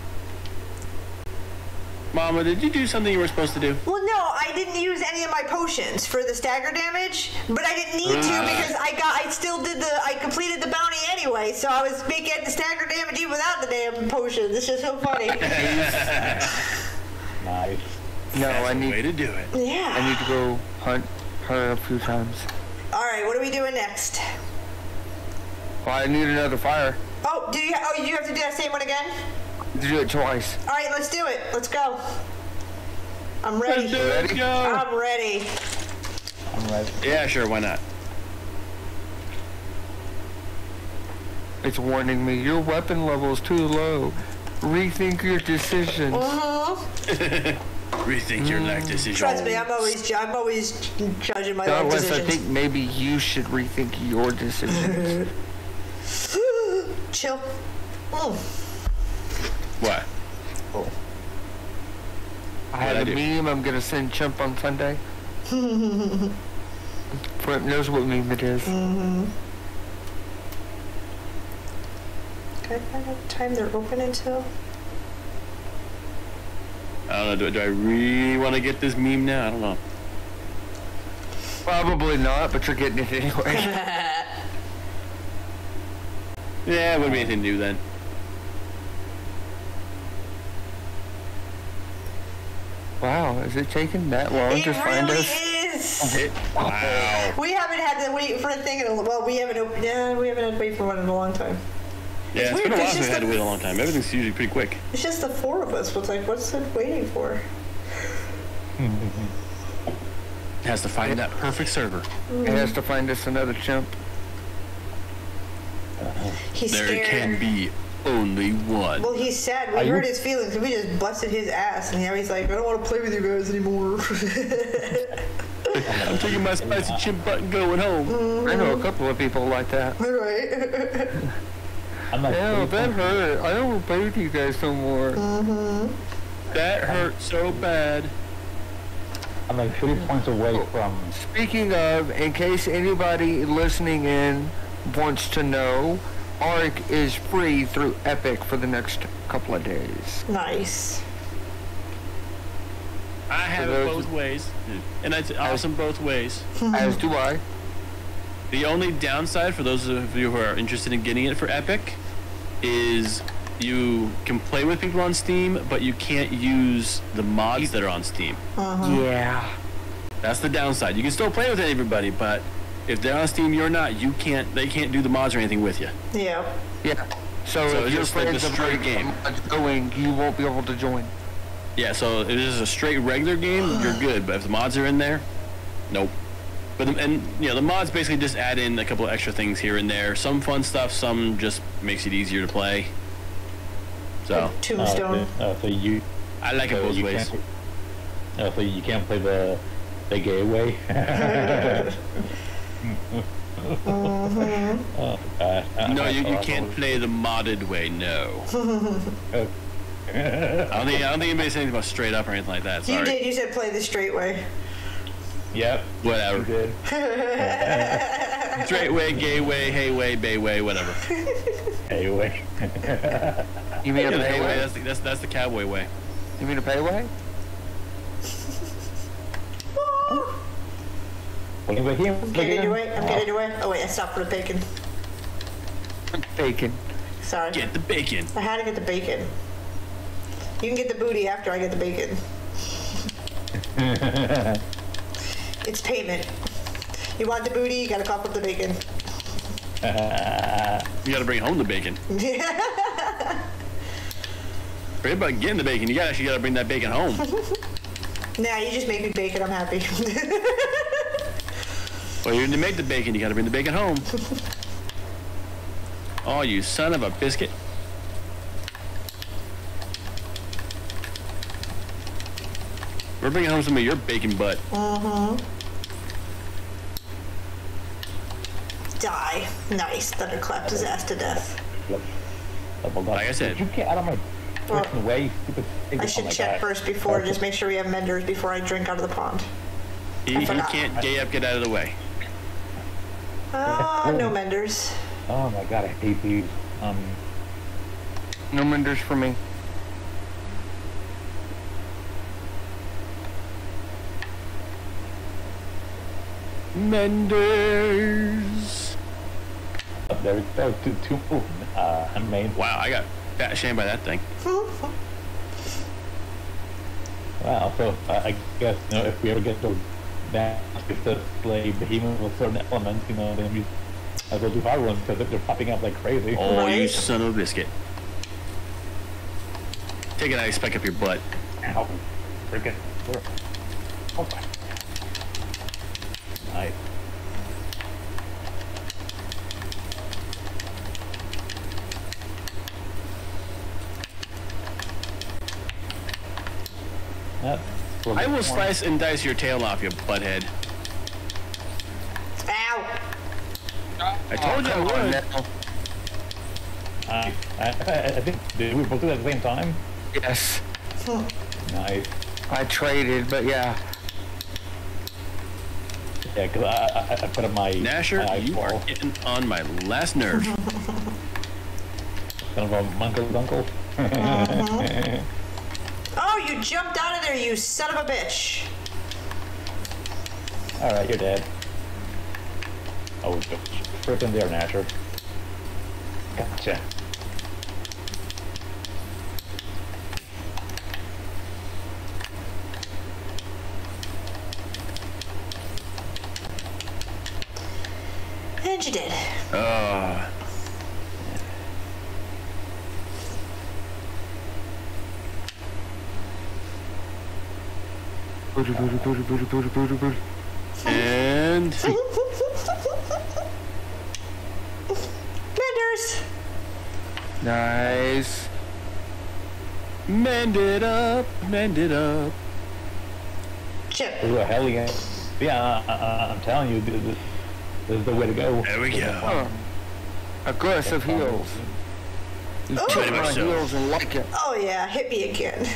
Mama, did you do something you were supposed to do? Well, no, I didn't use any of my potions for the stagger damage, but I didn't need to because I got, I still did the, I completed the bounty anyway, so I was making the stagger damage even without the damn potion. This is so funny. Nice. No, That's I need way to do it. Yeah. I need to go hunt her a few times. All right, what are we doing next? Well, I need another fire. Oh, do you? Oh, you have to do that same one again? To do it twice. All right, let's do it. Let's go. I'm ready. Let's do it. Go. I'm ready. I'm ready. Yeah, sure. Why not? It's warning me. Your weapon level is too low. Rethink your decisions. Uh-huh. Rethink your life decisions. Trust me, I'm always, I'm always judging my life decisions. I think maybe you should rethink your decisions. Chill. Mm. What? Oh. I had a do? meme I'm going to send Chimp on Sunday. Flip knows what meme it is. Mm-hmm. Can I find out what time they're open until? I don't know. Do, do I really want to get this meme now? I don't know. Probably not, but you're getting it anyway. Yeah, it wouldn't be anything new then. Wow, is it taking that long it to really find us? Is. It really is! Wow. We haven't had to wait for a thing in a, well, we haven't, yeah, we haven't had to wait for one in a long time. Yeah, it's, it's been a while since I had to wait a long time. Everything's usually pretty quick. It's just the four of us. It's like, what's it waiting for? It has to find that perfect server. Mm. It has to find us another chimp. He's there scared. Can be only one. Well, he's sad. We Are hurt you? his feelings. We just busted his ass, and now he's like, I don't want to play with you guys anymore. I'm taking my spicy chip butt and going home. Mm-hmm. I know a couple of people like that. Right. I'm like, yeah, that hurt. I don't want to play with you guys no more. Mm-hmm. That hurt so bad. I'm like three points away from... Speaking of, in case anybody listening in wants to know, Ark is free through Epic for the next couple of days. Nice. I have it both ways, and that's awesome both ways. As do I. The only downside for those of you who are interested in getting it for Epic is you can play with people on Steam, but you can't use the mods that are on Steam. Uh-huh. Yeah. That's the downside. You can still play with everybody, but if they're on Steam, you're not. You can't. They can't do the mods or anything with you. Yeah. Yeah. So, so if you're playing a straight game, going, you won't be able to join. Yeah, so if it is a straight regular game, you're good, but if the mods are in there, nope. But the, and you know, the mods basically just add in a couple of extra things here and there. Some fun stuff, some just makes it easier to play. So like Tombstone. Oh, okay. oh, so you. I like so it both ways. Oh, so you can't play the the gateway. mm-hmm. oh, God. No, you you can't play the modded way. No. okay. I don't think I don't think anybody said anything about straight up or anything like that. Sorry. You did. You said play the straight way. Yep. Whatever. You did. Straight way, gay way, hey way, bay way, whatever. Hey way. You mean yeah, a the hey way? way? That's, the, that's that's the cowboy way. You mean a pay way? I'm getting away. I'm getting away. Oh wait, I stopped for the bacon. Bacon. Sorry. Get the bacon. I had to get the bacon. You can get the booty after I get the bacon. It's payment. You want the booty, you gotta cough up the bacon. Uh, you gotta bring home the bacon. Yeah. Forget about getting the bacon, you gotta, actually gotta bring that bacon home. Nah, you just make me bacon, I'm happy. Well, you didn't make the bacon, you gotta bring the bacon home. Oh, you son of a biscuit. We're bringing home some of your bacon butt. Mm-hmm. Die. Nice. Thunderclapped his ass to death. Like I said. Did you get out of my well, way, you stupid thing? I should oh check God. first before, just make sure we have menders before I drink out of the pond. He, he can't gay up, get out of the way. Ah, uh, no menders. Oh my God, I hate these. Um, no menders for me. Menders. Oh, there we go. Two, two, two. Uh, I mean, wow, I got fat shamed by that thing. Wow, so uh, I guess, you know, if we ever get to that, if the play behemoth with certain elements, you know, then we as well do hard ones because they're popping up like crazy. Oh, right? You son of a biscuit. Take an ice pack up your butt. Ow. Freaking. Oh, my. Nice. I will slice and dice your tail off, you butthead. Ow! I told you I would. Uh, I, I think, did we both do that at the same time? Yes. Oh. Nice. I traded, but yeah. Yeah, because I, I, I put up my Nasher, my you are getting on my last nerve. Son of a munkle's uncle. Uh-huh. Oh, you jumped out of there, you son of a bitch. All right, you're dead. Oh, freaking there, Nasher. Gotcha. And you did. Uh, And... Menders! Nice. Mend it up, mend it up. Chip. Ooh, a heli game. Yeah, uh, uh, I'm telling you, this is the way to go. There we go. Oh. Aggressive heels. You take my heels and like it. Oh yeah, hit me again.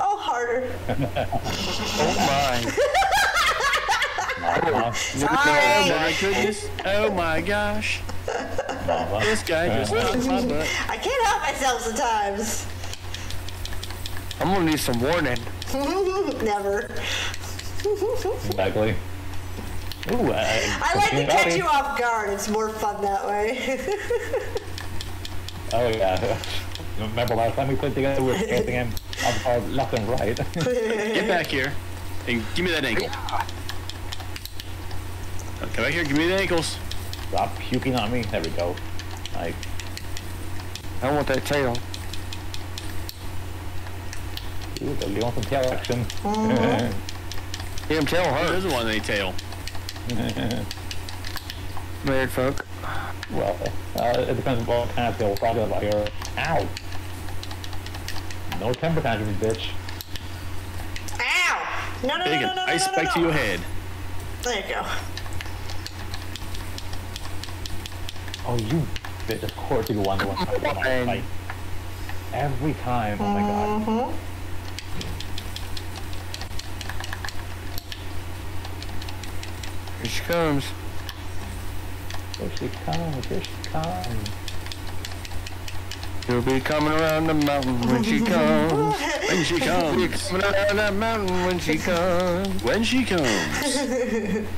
Oh, harder. Oh my. Oh, sorry. Oh my goodness. Oh my gosh. This guy just knocked my butt. I can't help myself sometimes. I'm gonna need some warning. Never. Exactly. Ooh, I, I like to catch you off guard. It's more fun that way. Oh yeah. Remember last time we put together, we were chasing him off guard left and right. Get back here and give me that ankle. Come back here, give me the ankles. Stop puking on me. There we go. Nice. I want that tail. Ooh, you want some tail action. Mm-hmm. Damn tail hurt. He doesn't want any tail. Married folk. Well, uh, it depends on what kind of tail we're talking about here. Ow! No temper tantrums, bitch. Ow! No, no, Big no, no, no, ice no, no, spike no. to your head. There you go. Oh, you bitch. Of course you won the one time fight. Every time. Oh my god. Mm-hmm. Here she comes. Here she comes. Here she comes. She'll be coming around the mountain when she comes. When she comes. She'll be coming around that mountain when she comes. When she comes.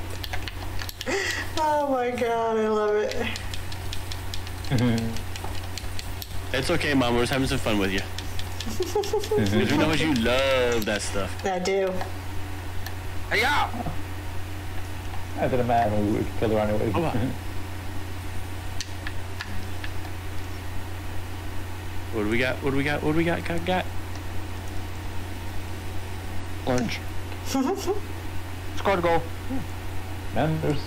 Oh my god, I love it. It's okay, Mom. We're just having some fun with you. Because we know you love that stuff. I do. Hey, y'all! I did a man who would kill her anyway. Oh, wow. What do we got? What do we got? What do we got? Got, got. Orange. Score to goal. Man, there's.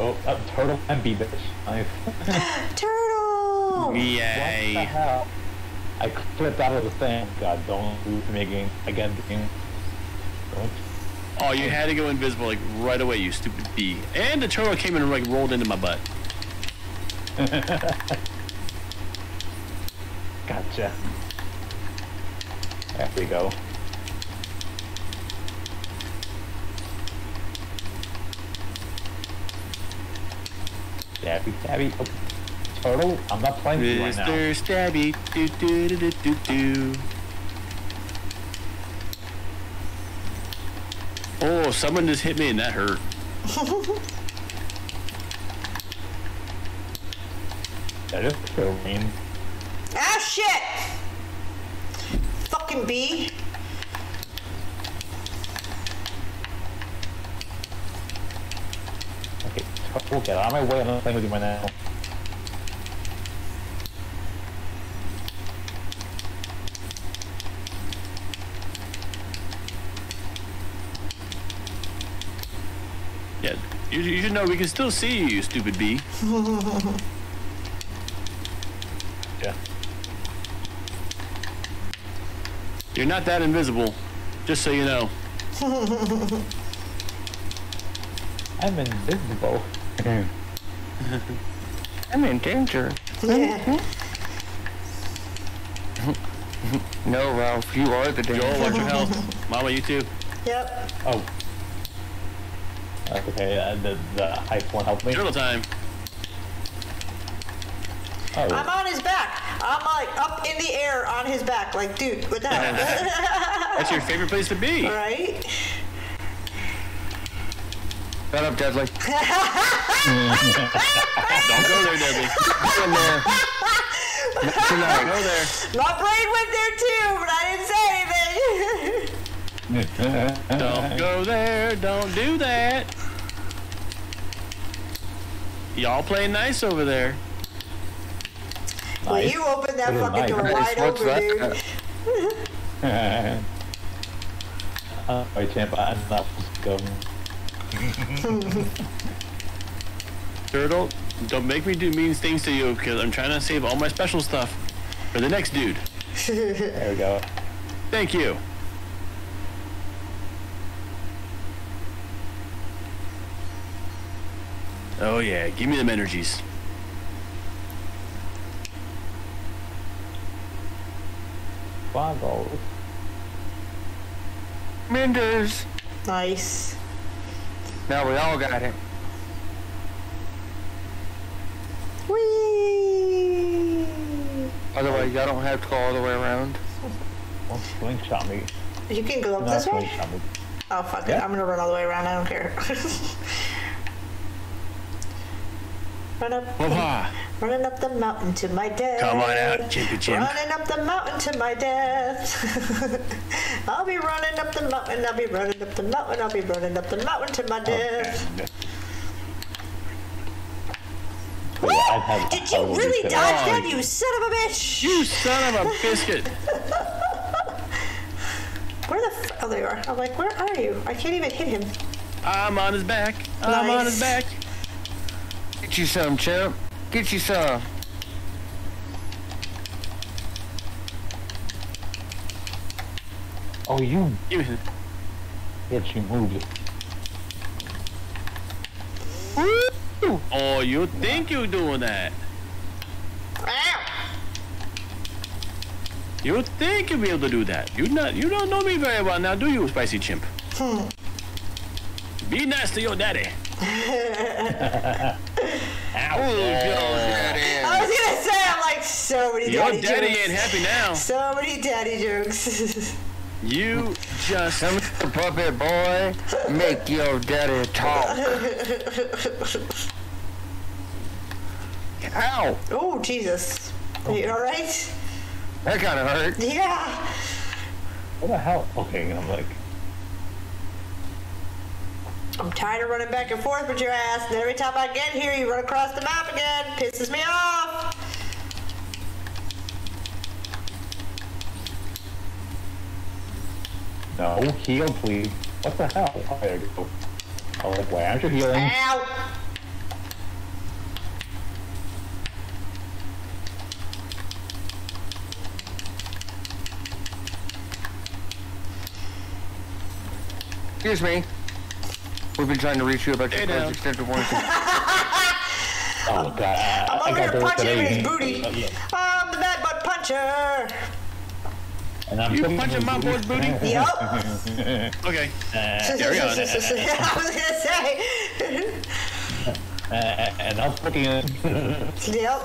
Oh, uh, turtle and bee bitch. Nice. Turtle! Yay. What the hell? I clipped out of the thing. God, don't lose me again. Again, again. Don't. Oh, you had to go invisible like right away, you stupid bee. And the turtle came in and like rolled into my butt. Gotcha. There we go. Stabby, stabby. Oh. Turtle, I'm not playing with you right now. Mister Stabby, do do do do do do. Oh, someone just hit me and that hurt. That is so mean. Ah, shit! Fucking bee. Okay, we'll get out of my way. I'm not playing with you right now. You, you should know we can still see you, you stupid bee. Yeah. You're not that invisible, just so you know. I'm invisible. I'm in danger. Yeah. No, Ralph, you are the danger. Joel, watch your health. Mama, you too. Yep. Oh. Okay, uh, the, the hype won't help me. Turtle time. Oh. I'm on his back. I'm like up in the air on his back. Like, dude, what the hell? That's your favorite place to be. Right? Shut up, Deadly. Don't go there, Deadly. Get in there. Not go there. My brain went there too, but I didn't say anything. Don't go there, don't do that. Y'all playing nice over there. Well, nice. You opened that fucking nice. door nice. wide What's open, that? dude. Uh, I can't, but that was gum. Sure, don't, don't make me do mean things to you, because I'm trying to save all my special stuff for the next dude. There we go. Thank you. Oh yeah, give me them energies. Five gold. Menders. Nice. Now we all got it. Whee! Otherwise, I don't have to go all the way around. Don't slingshot me. You can go up no, this way? Oh, fuck yeah. It. I'm gonna run all the way around. I don't care. Run up, oh, running up the mountain to my death. Come on out, chimpy chimp. Running up the mountain to my death. I'll be running up the mountain. I'll be running up the mountain. I'll be running up the mountain to my death. Okay. Woo! Had, Did you really dodge that, you son of a bitch? You son of a biscuit. Where the f- oh, there you are. I'm like, where are you? I can't even hit him. I'm on his back. Nice. I'm on his back. Get you some, champ. Get you some. Oh, you. Yeah, she moved it. Woo! Oh, you think you're doing that? You think you'll be able to do that? You not? You don't know me very well now, do you, spicy chimp? Hmm. Be nice to your daddy. Ow, daddy. I was gonna say, I'm like, so many your daddy, daddy jokes. Ain't happy now. So many daddy jokes. You just come the puppet boy, make your daddy talk. Ow! Oh, Jesus. Are you alright? That kind of hurt. Yeah. What the hell? Okay, I'm like, I'm tired of running back and forth with your ass, and every time I get here, you run across the map again. Pisses me off. No, heal, please. What the hell? Oh, there you go. Oh, why aren't you healing? Ow! Excuse me. We've been trying to reach you about your closed extended warranty. Oh, God. I'm over here punching him in his booty. Oh, yeah. I'm the bad butt puncher. And I'm you punching my boy's booty? Yup. Okay. Uh, there we go. I was gonna say. uh, and I'll put you in. Yep.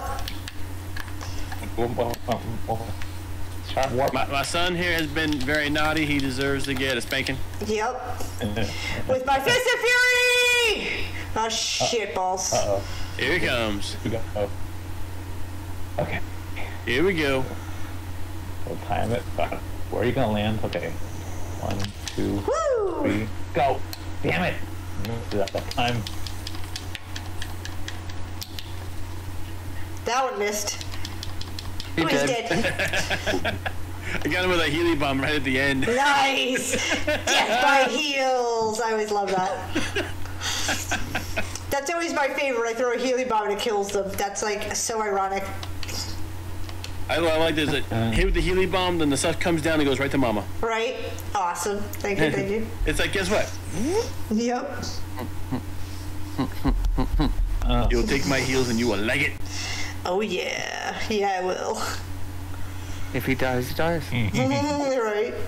My, my son here has been very naughty. He deserves to get a spanking. Yep. With my fist of fury! Oh, shit, balls. Uh-oh. Here he comes. Oh. Okay. Here we go. We'll time it. Where are you going to land? Okay. One, two, Woo! three, go. Damn it. Do that that time. That one missed. He oh, he's dead. I got him with a Healy bomb right at the end. Nice! Death by heels! I always love that. That's always my favorite. I throw a Healy bomb and it kills them. That's like so ironic. I, I like this. It hit with the Healy bomb, then the stuff comes down and goes right to Mama. Right? Awesome. Thank you, thank you. It's like, guess what? Yep. Uh, You'll take my heels and you will like it. Oh yeah, yeah I will. If he dies, he dies. Right.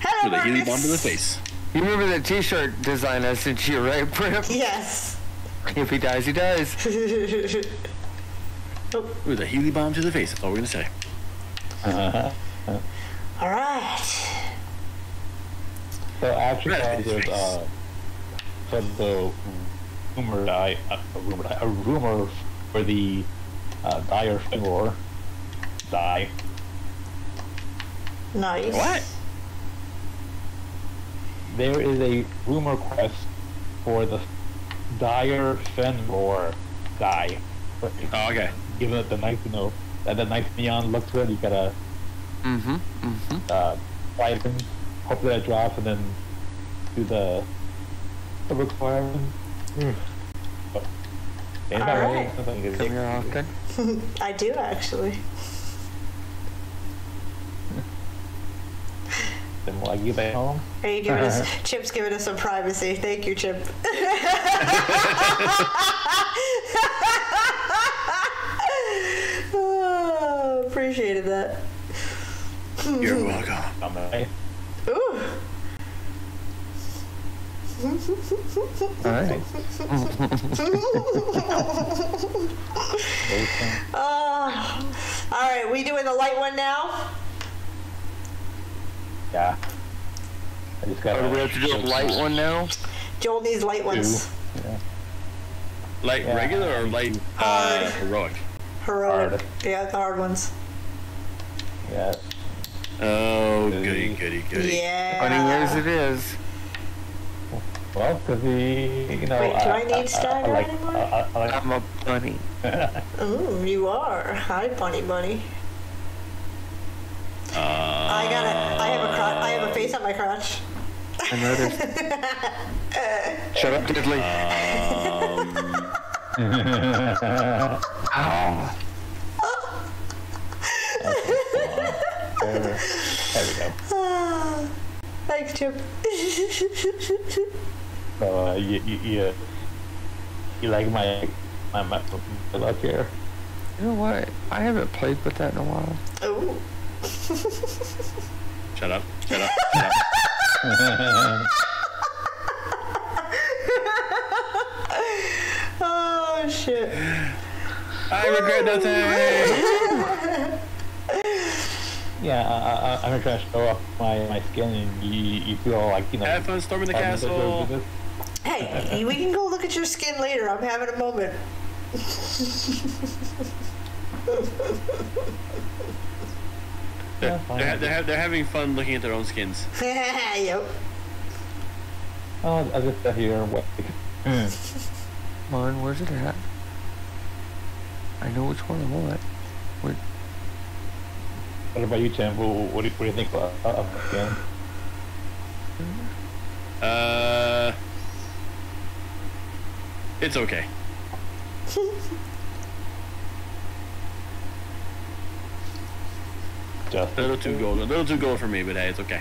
Hello, Marcus. Healy bomb to the face. You remember that T-shirt design I sent you, right, Prim? Yes. If he dies, he dies. Oh. With a Healy bomb to the face. That's all we're gonna say. Uh-huh. Uh-huh. All right. So actually, right there's uh, so the rumor die, uh, a rumor die, a rumor. For the uh, Dire Fenroar die. Nice. What? There is a rumor quest for the Dire Fenroar die. Oh, okay. Given that the knife, you know, that the knife neon looks good, you gotta. Mm-hmm. Mm-hmm. Uh, fight him. hopefully I drop and then do the the requirement. Mm. Oh. All right. Come here often. I do actually. Then will I get back home? Are you giving us? Chip's giving us some privacy. Thank you, Chip. Oh, appreciated that. You're welcome. I'm right. Ooh. All right. uh, all right. We doing the light one now? Yeah. I just got. Oh, we have to do a light one now. Joel needs light ones. Yeah. Light yeah. regular or light hard. Uh, heroic? Heroic. Hard. Yeah, the hard ones. Yeah. Oh, goody, goody, goody. Yeah. Funny years it is. Well, because we, you know, Wait, do I, I need star I, I, I like, anymore? I, I like, I'm a bunny. Ooh, you are. Hi, bunny bunny. Uh, I got a, I have a crotch, I have a face on my crotch. I noticed. Shut up, Deadly. Um. Ow. There we go. Oh, thanks, Chip. uh, you, you, you, you like my, my, my look here? You know what? I haven't played with that in a while. Oh. Shut up. Shut up. Shut up. Oh, shit. I regret nothing. Yeah, I, I, I'm gonna try to show off my, my skin, and you, you feel like, you know... Have fun storming the castle! Hey, we can go look at your skin later, I'm having a moment. they're, they're, they're, they're having fun looking at their own skins. Yep. Oh, I'll just sit here and wait. Come on, where's it at? I know which one I want. Where... What about you, Tim? What do you, what do you think about uh, the game? Uh, it's okay. Just a little too gold, a little too gold for me, but hey, it's okay.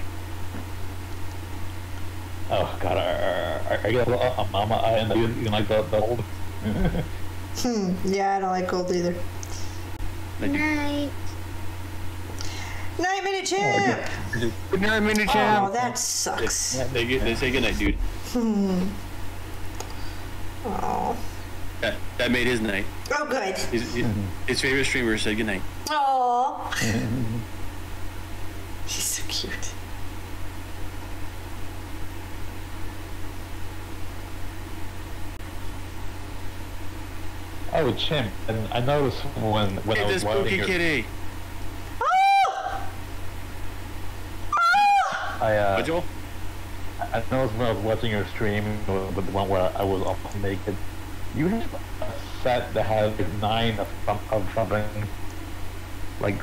Oh God, are, are you a, a mama? I end up you like the, the old. hmm. Yeah, I don't like gold either. Night. Nine minute champ. Oh, Nine minute champ. Oh, that sucks. Yeah, they, get, they say goodnight, dude. Hmm. Oh. That that made his night. Oh, good. His, his, his favorite streamer said goodnight. Oh. He's so cute. Oh, champ. And I noticed when when hey, I was watching this spooky kitty. I, uh, Joel? I noticed when I was watching your stream, but the one where I was all naked, you have a set that has like nine of, of something, like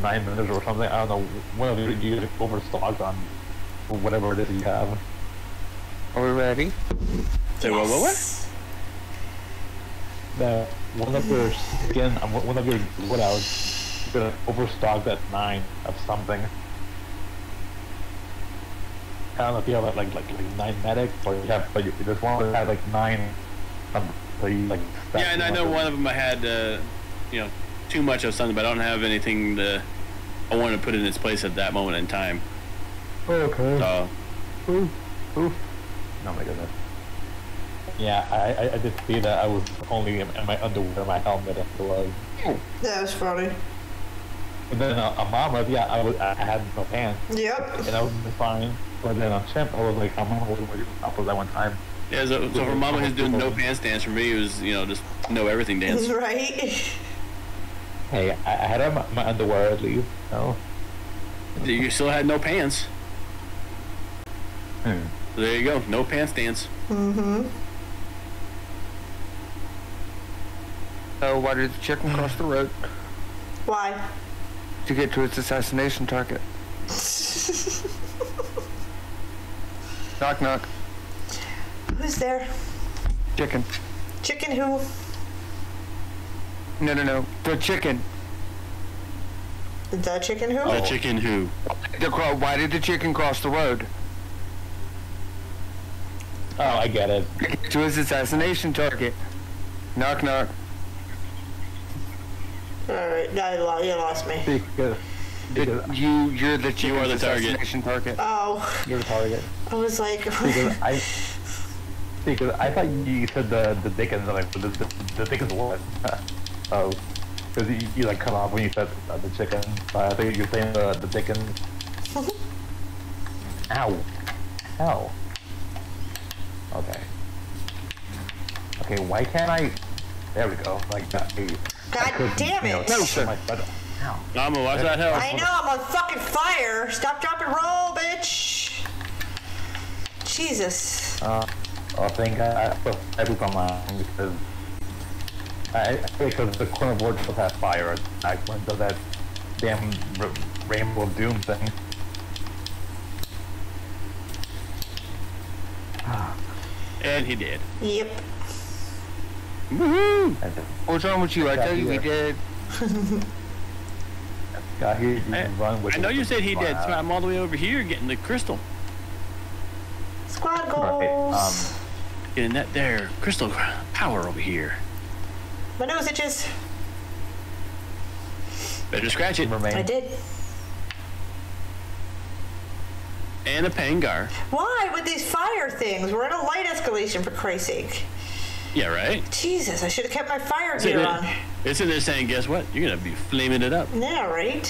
nine minutes or something. I don't know. One of you you overstocked on whatever it is you have. Are we ready? Say what? What? What? The one of your skin, one of your what else? You're gonna overstock that nine of something. I don't know if you have like like like nine medics, or you have, but you just one that had like nine. Um, so you, like, yeah, and I know one of them I had, uh, you know, too much of something, but I don't have anything to. I want to put in its place at that moment in time. Okay. So. Oof. Oof. Oh my goodness. Yeah, I I, I did see that. I was only in, in my underwear, my helmet, and gloves. Yeah, that was funny. And then uh, a mama, yeah, I was I had no pants. Yep. And I was fine. But then on Chimp, I was like, I'm on top of that one time. Yeah, so, so for Mama, who's doing no pants dance, for me, it was, you know, just no everything dance. Right. Hey, I, I had on my, my underwear at least, no? You still had no pants. Hmm. So there you go, no pants dance. Mm-hmm. So why did the chicken cross the road? Why? To get to its assassination target. Knock, knock. Who's there? Chicken. Chicken who? No, no, no. The chicken. The chicken who? The chicken who? The crow. Why did the chicken cross the road? Oh, I get it. To his assassination target. Knock, knock. Alright, no, you lost me. Yeah. The, you, you're the you are the target. target. Oh. You're the target. I was like... because I, because I thought you said the, the Dickens, like, the, the, the Dickens what? Oh. Because you, you, like, cut off when you said uh, the chicken. Uh, I think you were saying the, the Dickens. Ow. Ow. Okay. Okay, why can't I... There we go. Like that. God damn it! No, sir. Mama, watch that hell. I know, I'm on fucking fire. Stop, drop, and roll, bitch. Jesus. Uh, I think I put Epic online because I because the corner board still has fire. I went to that damn Rainbow of Doom thing. And he did. Yep. Woohoo! What's wrong with you? I tell you he did. Got here, I, run with I know you said he did, so I'm all the way over here getting the crystal. Squad goals! Right, um, getting that there crystal power over here. My nose itches. Better scratch it. Remain. I did. And a Pangar. Why with these fire things? We're in a light escalation, for Christ's sake. Yeah, right? Jesus, I should have kept my fire gear it, on. It's in there saying, guess what? You're going to be flaming it up. Yeah, right?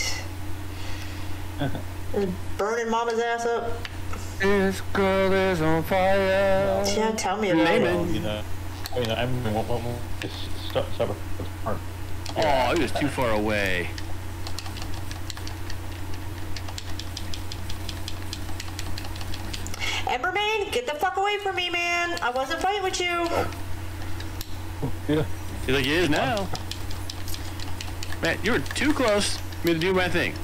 It's burning Mama's ass up. This girl is on fire. Yeah, tell me about it. You know, I mean, I'm one more. It's stuck. Oh, it was too far away. Embermane, get the fuck away from me, man. I wasn't fighting with you. Oh. Yeah. He's like, he is now. Man, you were too close for me to do my thing.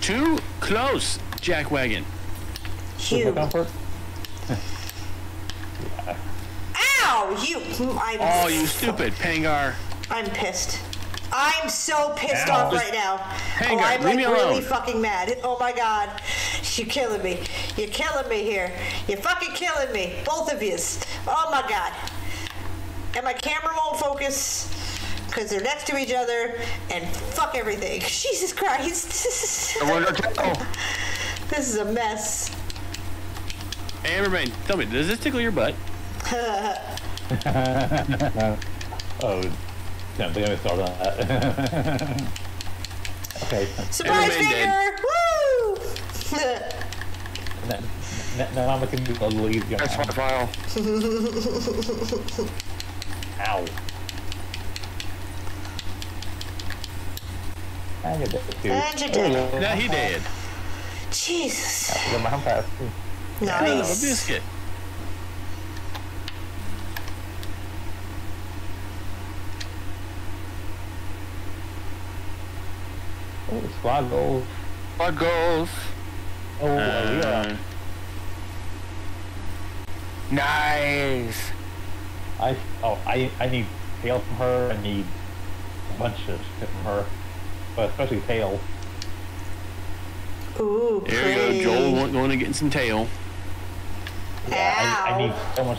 Too close, Jackwagon. Hugh. Yeah. Ow! You. I'm oh, you stupid Pangar. I'm pissed. I'm so pissed Ow. off right now. Pangar, oh, I'm like really fucking mad. Oh my god. You're killing me. You're killing me here. You're fucking killing me. Both of yous. Oh my god. And my camera won't focus because they're next to each other and fuck everything. Jesus Christ. This is a mess. Hey, everybody, tell me, does this tickle your butt? Oh, no, they're going to start on that. Okay. Surprise finger! Woo! Now I'm going to do a leave. That's my file. Ow. And you're dead, dude. And you're dead. No, he did. Jesus. Nice. A biscuit. Oh, squad goals. Squad goals. Oh, yeah. Nice. I oh I I need tail from her. I need a bunch of shit from her, but especially tail. Ooh, there pretty. You go, Joel. Going to get some tail. Yeah, I, I need so much.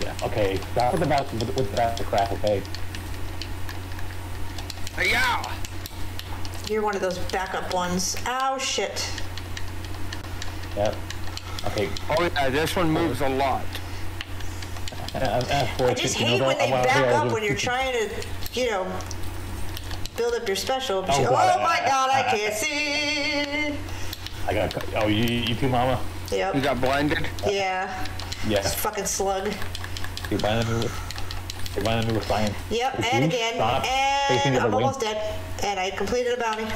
Yeah. Okay. Stop with about with, with about the crap. Okay. Yeah. You're one of those backup ones. Ow, shit. Yep. Okay. Oh yeah, this one moves a lot. I just hate when they back up when you're trying to, you know, build up your special. Oh, oh god, my god, I, I, I can't I, see. I got. Oh, you, you too, Mama. Yep. You got blinded. Yeah. Yeah. This fucking slug. You blinded me. You blinded me with science. Yep. Did and again. And I'm almost wing? dead. And I completed a bounty.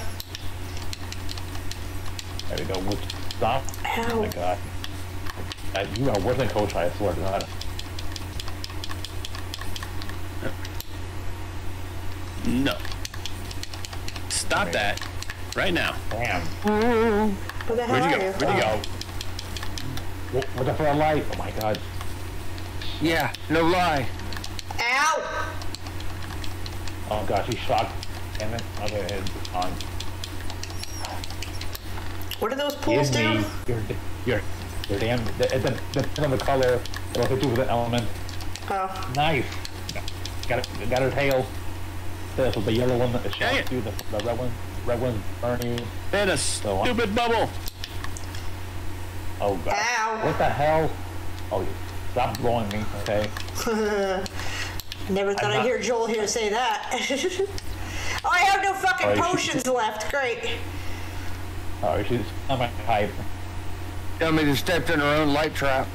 There we go. Stop. Ow. Oh my god. You are worse than Coach. I swear to God. No. Stop that. Right now. Damn. Where'd you go? Where'd you go? What the hell, light? Oh my god. Yeah, no lie. Ow! Oh gosh, he's shocked. Damn it. Okay, head's on. What are those pools do? You're, you're, you're damn. It depends on the color. What they do with the element. Oh. Nice. Got it. Got his hail. This was the yellow one that shot you. The, the red one. Red one burning you. They had a so stupid on. Bubble. Oh god. Ow. What the hell? Oh, stop blowing me. Okay. Never thought I'd hear Joel here say that. Oh, I have no fucking oh, potions should... left. Great. Oh, she's on my pipe. Tell me, she stepped in her own light trap.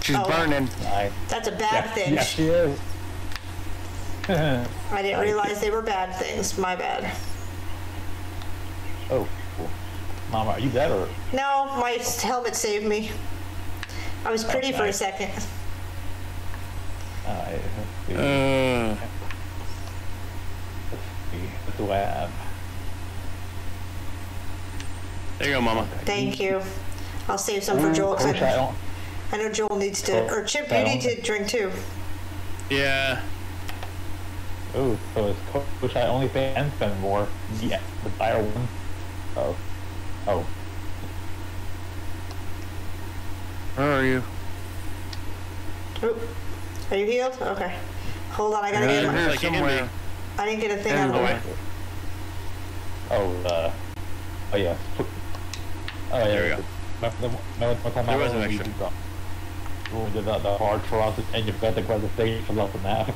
She's oh, burning. Nice. That's a bad yeah, thing. Yes, she is. I didn't realize they were bad things. My bad. Oh, cool. Mama, are you dead or? No, my helmet saved me. I was pretty okay. for a second. Uh, let's see. Uh. Let's see. What do I have? There you go, Mama. Thank you. I'll save some for Joel. I, I, don't. I know Joel needs to, or Chip, you need to drink too. Yeah. Oh, so it's Coach I only pay and spend more. Yeah, the fire one. Oh. Oh. Where are you? Oh. Are you healed? Okay. Hold on, I gotta yeah, get it. Somewhere. I didn't get a thing out of it. Oh, uh. Oh, yeah. Oh, yeah, there we go. There was an extra. We did the hard trials and you've got to grab the stage for less than that.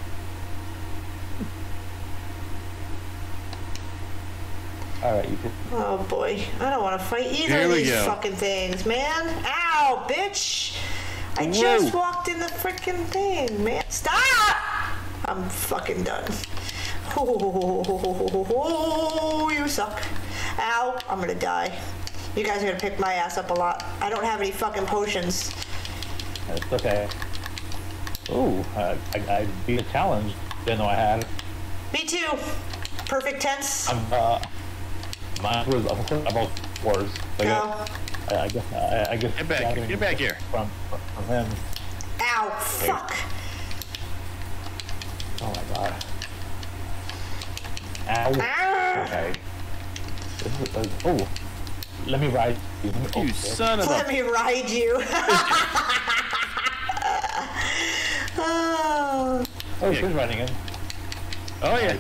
Alright, you can. Oh boy. I don't want to fight either of these go. fucking things, man. Ow, bitch! I Whoa. just walked in the freaking thing, man. Stop! I'm fucking done. Oh, you suck. Ow, I'm gonna die. You guys are gonna pick my ass up a lot. I don't have any fucking potions. That's okay. Ooh, I, I, I beat a challenge. Didn't know I had. Me too. Perfect tense. I'm, uh, mine was about wars. So no. I, I guess, I, I guess. Get back here. Get back here. From, from him. Ow, fuck. Wait. Oh my god. Ow. Ah. Okay. Oh, let me ride you. Oh, you son of a... Let me ride you. Oh, oh yeah. She's running him. Oh, yeah.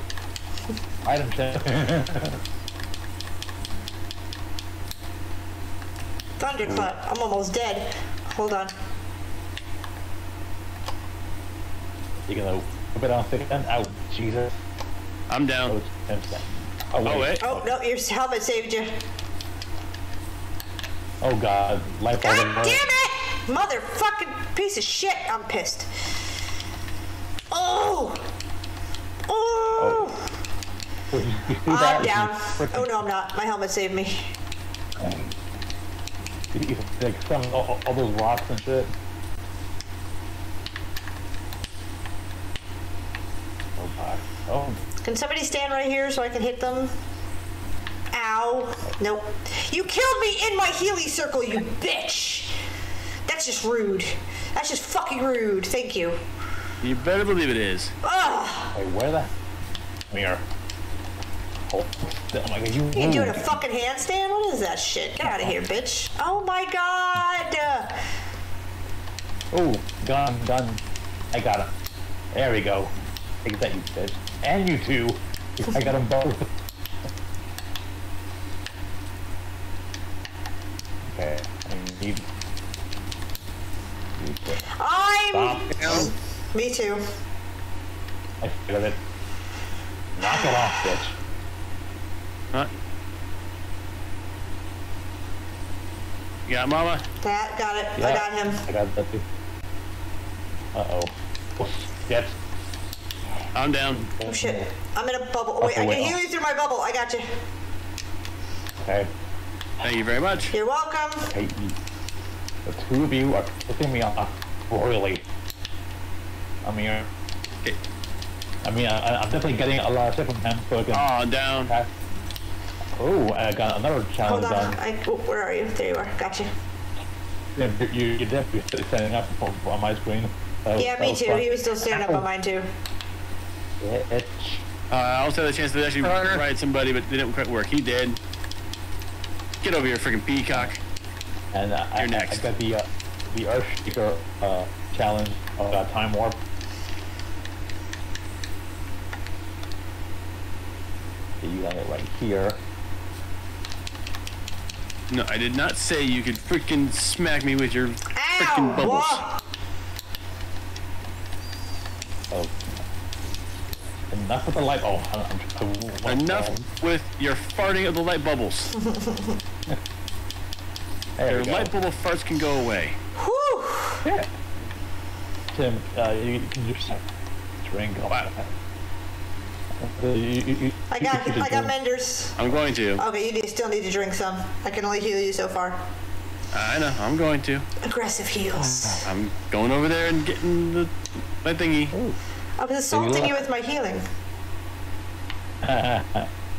Item check. Thunderclap. I'm almost dead. Hold on. You're gonna whip it off again? Oh, Jesus. I'm down. Oh, Oh wait. oh wait! Oh no! Your helmet saved you. Oh god! Life God damn hurt. it! Motherfucking piece of shit! I'm pissed. Oh! Oh! oh. I'm down. Oh no, I'm not. My helmet saved me. Like some all, all those rocks and shit. Oh god! Oh. Can somebody stand right here so I can hit them? Ow. Nope. You killed me in my Healy circle, you bitch! That's just rude. That's just fucking rude. Thank you. You better believe it is. Ugh! Wait, where the... Come here. Oh, oh my god, you... You doing a fucking handstand? What is that shit? Get out of here, bitch. Oh my god! Oh, gone, done. I got him. There we go. Take that, you bitch. And you two. I got them both. Okay. I need... I'm... Stop. Me too. I feel it. Knock it off, bitch. Huh? You got Mama? That, got it. Yeah, I got him. I got that too. Uh-oh. Yes. I'm down. Oh shit. I'm in a bubble. Wait, I can heal you through my bubble. I got you. Okay. Thank you very much. You're welcome. Okay. The two of you are pissing me off royally. I mean, I mean, I, I'm definitely getting a lot of shit from him. So I can oh, I'm down. Pass. Oh, I got another challenge. Hold on. on. I, oh, where are you? There you are. Got you. Yeah, you, you're definitely standing up on my screen. Was, yeah, me too. Fun. He was still standing up on mine too. Uh, I also had a chance to actually ride somebody, but they didn't quite work. He did. Get over here, freaking peacock. And uh, you're I, next. I got the uh, the Earthshaker uh, challenge of uh, Time Warp. You got it right here. No, I did not say you could freaking smack me with your freaking bubbles. Whoa. Oh. Enough with the light bulb. Oh, enough down. with your farting of the light bubbles. Your go. light bubble farts can go away. Whew. Yeah. Tim, uh, you can just drink. Oh, wow. You, you, you, I got, I got Menders. I'm going to. Okay, you do, still need to drink some. I can only heal you so far. I know. I'm going to. Aggressive heals. I'm going over there and getting the my thingy. Ooh. I was assaulting you with my healing. Well,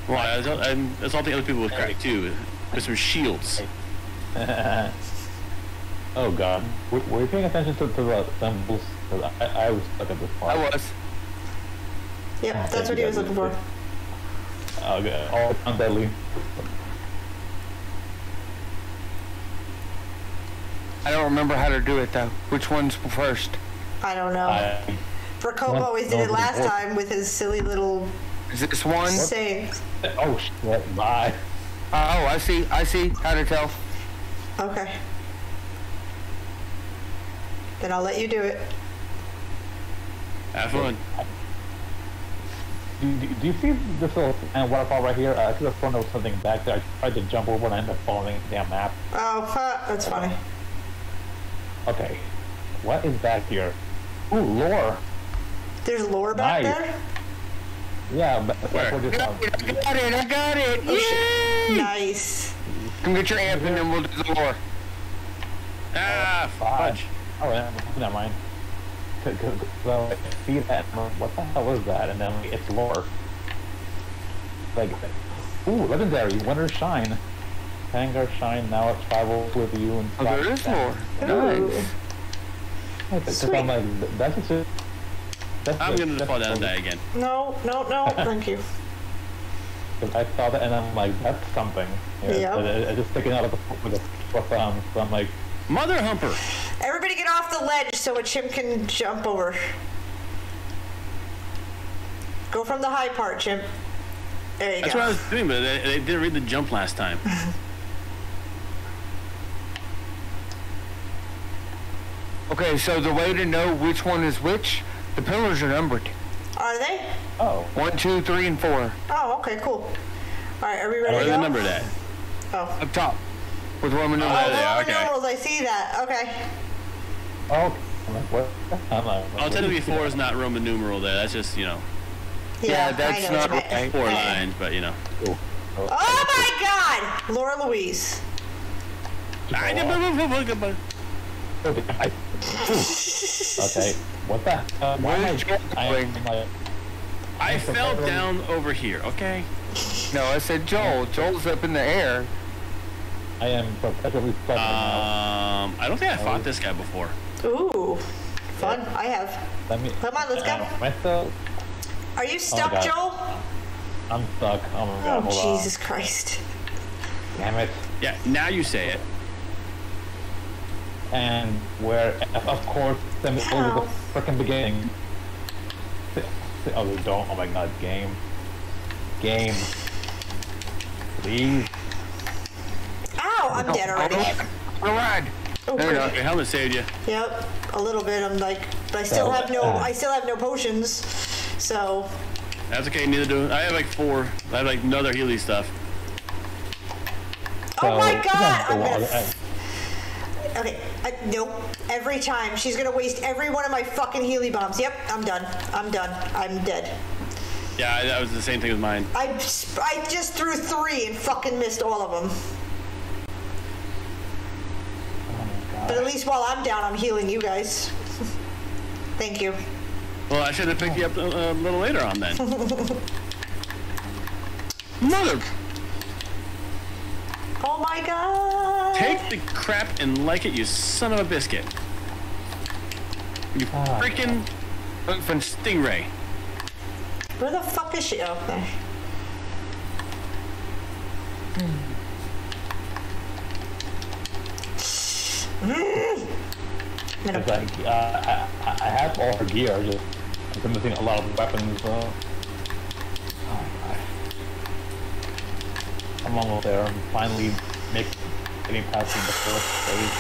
I was, I'm assaulting other people with crack too, with some shields. Oh God! Were, were you paying attention to, to the symbols? I, I was stuck at this part. I was. Yep, that's what he was looking for. Okay, all on Deadly. I don't remember how to do it though. Which one's first? I don't know. I, Verkope always did it last time with his silly little. Is this one? Saying. Oh shit! Bye. Uh, oh, I see. I see how to tell. Okay. Then I'll let you do it. Have fun. Do, do, do you see this little waterfall right here? Uh, I could have thrown something back there. I tried to jump over and I ended up falling in the damn map. Oh, fuck. That's funny. Okay. What is back here? Ooh, lore. There's lore back nice. there? Yeah, but Where? We're just, um, I got it. I got it. Oh, yay! Nice. Come get your amp and then we'll do the lore. Ah, fudge. Oh, yeah. Never mind. So I see that, what the hell was that? And then like, it's lore. Like, ooh, legendary, winter shine. Pangar shine, now it travels with you. And oh, there is down. lore. Nice. Yeah, Sweet. I'm like, that's just it. That's I'm going to fall down and die again. No, no, no, thank you. I saw that and I'm like, that's something. Yeah. I, I just sticking out of the with the thumb, so I'm like, Mother Humper! Everybody get off the ledge so a chimp can jump over. Go from the high part, chimp. There you That's go. That's what I was doing, but they, they didn't read the jump last time. Okay, so the way to know which one is which, the pillars are numbered. Are they? Oh. One, two, three, and four. Oh, okay, cool. Alright, are we ready Where to go? Where's the number at? Oh. Up top. With Roman numerals. Oh, yeah, Roman okay. numerals, I see that. Okay. Oh, what? I'll tell you before is not Roman numeral there. That's just, you know. Yeah, yeah that's know, not right. four right. lines, but, you know. Ooh. Oh, oh my God! Laura Louise. Oh. Okay, what the? Uh, Where is Joel going? I fell down over here, okay? No, I said Joel. Joel's up in the air. I am perpetually stuck. Um, I don't think I fought this guy before. Ooh, fun! I have. Let me, Come on, let's go. Are you stuck, oh Joel? I'm stuck. Oh my God! Oh Hold Jesus on. Christ! Damn it! Yeah, now you say it. And where, of course, them over the frickin' beginning. Oh, don't! Oh my God! Game, game, please. Oh, I'm dead already. Alright. Oh, there you go. Your helmet saved you. Yep, a little bit. I'm like, but I still have no. I still have no potions, so. That's okay. Neither do I. I have like four. I have like another Healy stuff. Oh so, my God! I'm gonna. Okay. I, nope. Every time she's gonna waste every one of my fucking Healy bombs. Yep. I'm done. I'm done. I'm dead. Yeah, that was the same thing with mine. I I just threw three and fucking missed all of them. But at least while I'm down, I'm healing you guys. Thank you. Well, I should have picked you up a, a little later on then. Mother! Oh my God! Take the crap and like it, you son of a biscuit. You oh, freaking infant stingray. Where the fuck is she? Out there? Mm. It's like, uh, I, I have all her gear, just I'm missing a lot of weapons as well. Oh my. I'm almost there. I'm finally making, getting past the first phase.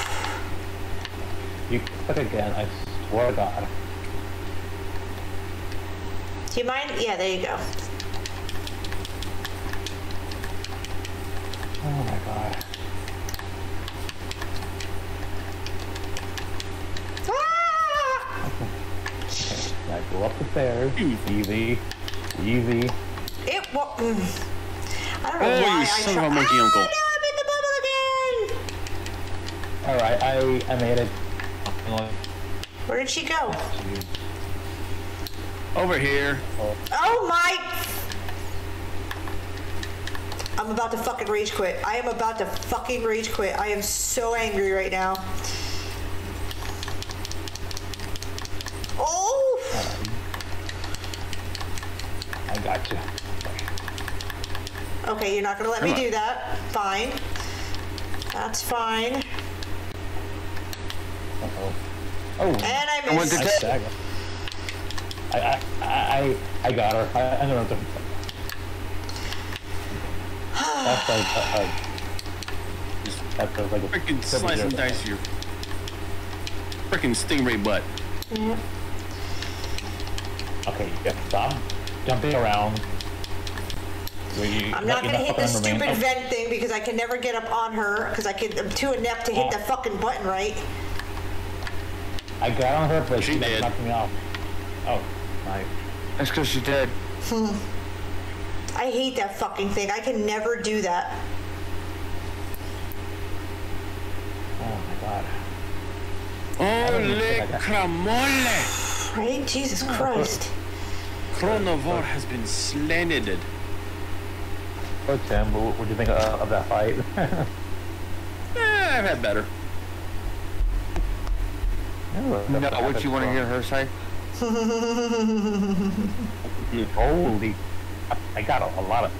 You click again, I swear to God. Do you mind? Yeah, there you go. Oh my God. I go up the stairs. Easy. Easy. It wa- mm. I don't know oh, why you I son of a monkey uncle. Oh, no, I'm in the bubble again! Alright, I, I made it. Where did she go? Over here. Oh, oh my! I'm about to fucking rage quit. I am about to fucking rage quit. I am so angry right now. I got you. Okay, you're not gonna let Come me on. do that. Fine. That's fine. Uh oh. Oh. And I missed. I went to I, tag her. I, I I I got her. I, I know what to do. That's like a, a, that's like a freaking slice and dice your freaking stingray butt. Yeah. Okay, you gotta stop. Jumping around. You, I'm not gonna hit the stupid vent thing because I can never get up on her because I can, I'm too inept to hit the fucking button, right? I got on her, but she did. Knocked me off. Oh, my. That's because she did. Hmm. I hate that fucking thing. I can never do that. Oh my God. Holy cramole! Right? Jesus Christ. Chronovore has been slanted. Oh, Tim, what do you think of, of that fight? eh, I've had better. No, what you want to hear her say? Holy. I, I got a, a lot of.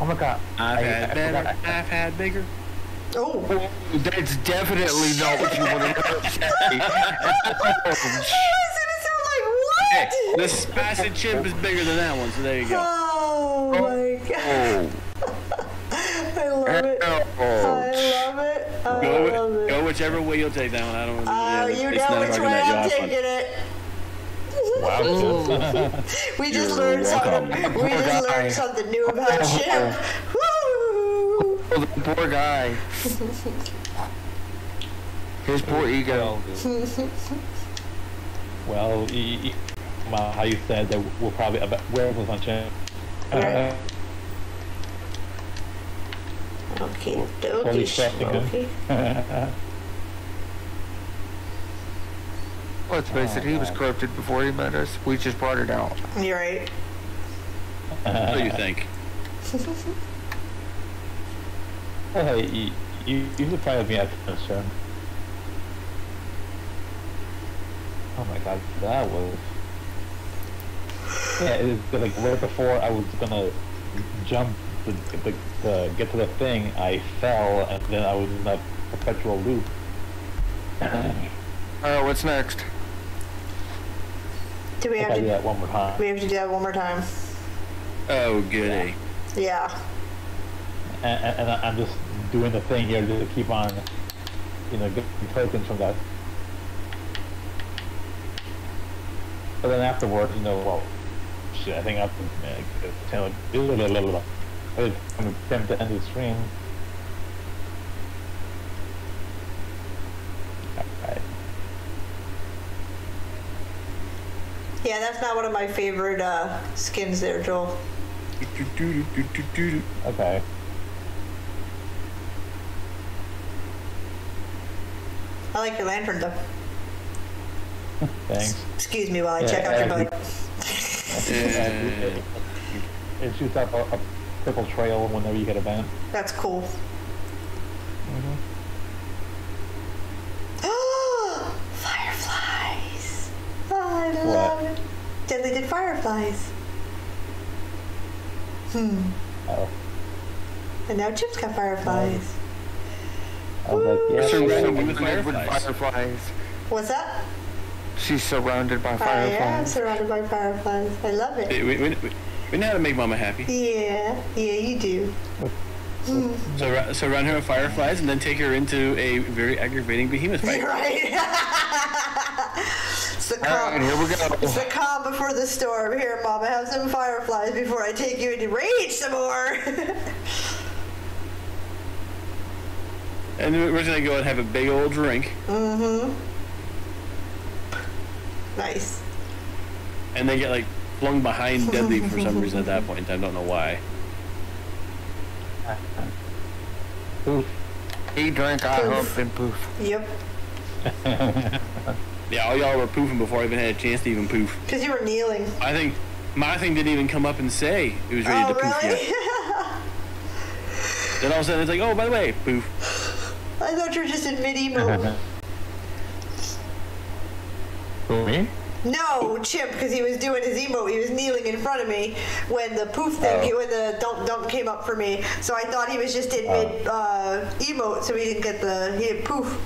Oh my God. I've I, had I, better. I I, I've had bigger. Oh. That's definitely not what you want to hear her say. Hey, this spicy chip is bigger than that one, so there you go. Oh, my God. I love it. I love it. I go, love it. Go whichever way you'll take that one. I don't really, uh, yeah, you know which way I'm taking it. Wow. we just You're learned welcome. something. We just guy. learned something new about chip. Woo! Oh, the poor guy. His poor ego. Well, e e well, how you said that we'll probably about wearables on channel. Okay. Uh, okay. Okay. Well, it's basic. Oh, he was corrupted before he met us. We just brought it out. You're right. What do you think? Well, hey, you you, you look proud of me after this show. Oh my God, that was... Yeah, it was like right before I was gonna jump to, to, to get to the thing, I fell, and then I was in that perpetual loop. Alright, what's next? Do we have to do that one more time? We have to do that one more time. Oh, goody. Yeah. yeah. And, and, and I'm just doing the thing here to keep on, you know, getting tokens from that. But then afterwards, you know, well, shit, I think I have to attempt to end the stream. Alright. Yeah, that's not one of my favorite uh, skins there, Joel. Okay. I like your lantern, though. Thanks. Excuse me while I yeah, check out your butt. It shoots up a, a purple trail whenever you get a vent. That's cool. Mm-hmm. dun, dun, what? Deadly did fireflies. Hmm. Oh. And now Chip's got fireflies. Oh. Like, yeah, she's surrounded with fireflies. fireflies. What's up? She's surrounded by fireflies. I am surrounded by fireflies. I love it. We, we, we, we know how to make Mama happy. Yeah, yeah, you do. Mm. So, so run her with fireflies and then take her into a very aggravating behemoth fight. Right. It's the calm. Right, here we go. It's the calm before the storm. Here, Mama, have some fireflies before I take you into rage some more. And we're gonna go and have a big old drink. Mm-hmm. Nice. And they get like flung behind Deadly for some reason at that point. I don't know why. Poof. He drank, I hope, and poof. Yep. Yeah, all y'all were poofing before I even had a chance to even poof. Because you were kneeling. I think my thing didn't even come up and say it was ready oh, to poof really? yet. Then all of a sudden it's like, oh, by the way, poof. I thought you were just in mid-emo. Who, me? No, Chip, because he was doing his emote. He was kneeling in front of me when the poof thing, oh. when the dump dump came up for me. So I thought he was just in oh. mid uh, emote, so he didn't get the he didn't poof.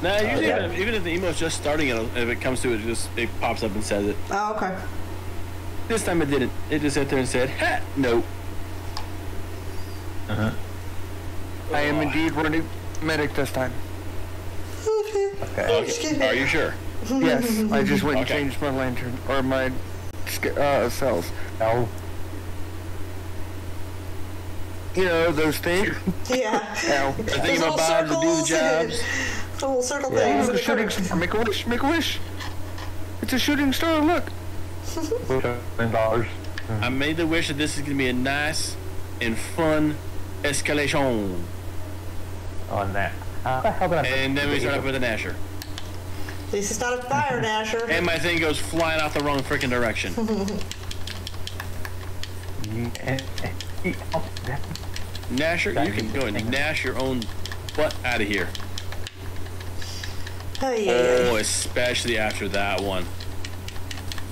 Nah, usually uh, yeah. even if the emote's just starting, if it comes to it, it just it pops up and says it. Oh, okay. This time it didn't. It just sat there and said, "Ha, no." Uh huh. I am oh. indeed running medic this time. Okay. okay. Are you sure? Yes, I just went okay. and changed my lantern, or my uh, cells. No. You know, those things. Yeah. Ow. Those I think about Bob to do the jobs. The little circle yeah. things. It's a shooting star. Make a wish, make a wish. It's a shooting star, look. I made the wish that this is going to be a nice and fun escalation. On that. Uh, and then we start up with a Nasher. At least it's not a fire, Nasher. And my thing goes flying off the wrong freaking direction. Nasher, you can go and Nash your own butt out of here. Oh, yeah. Oh, especially after that one.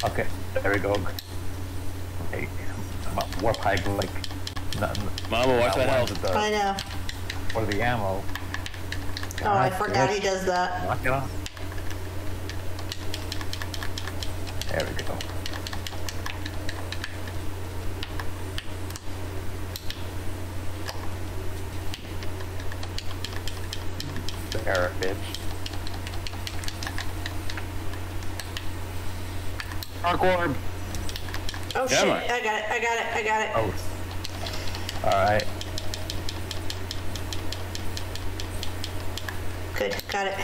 Okay, there we go. Hey, warp hype, like... Nothing. Mama, watch that health. I know. Or the ammo. God, oh, I forgot he does that. Knock it off. There we go. There, bitch. Dark orb. Oh shit! I got it! I got it! I got it! Oh. All right. Good. Got it.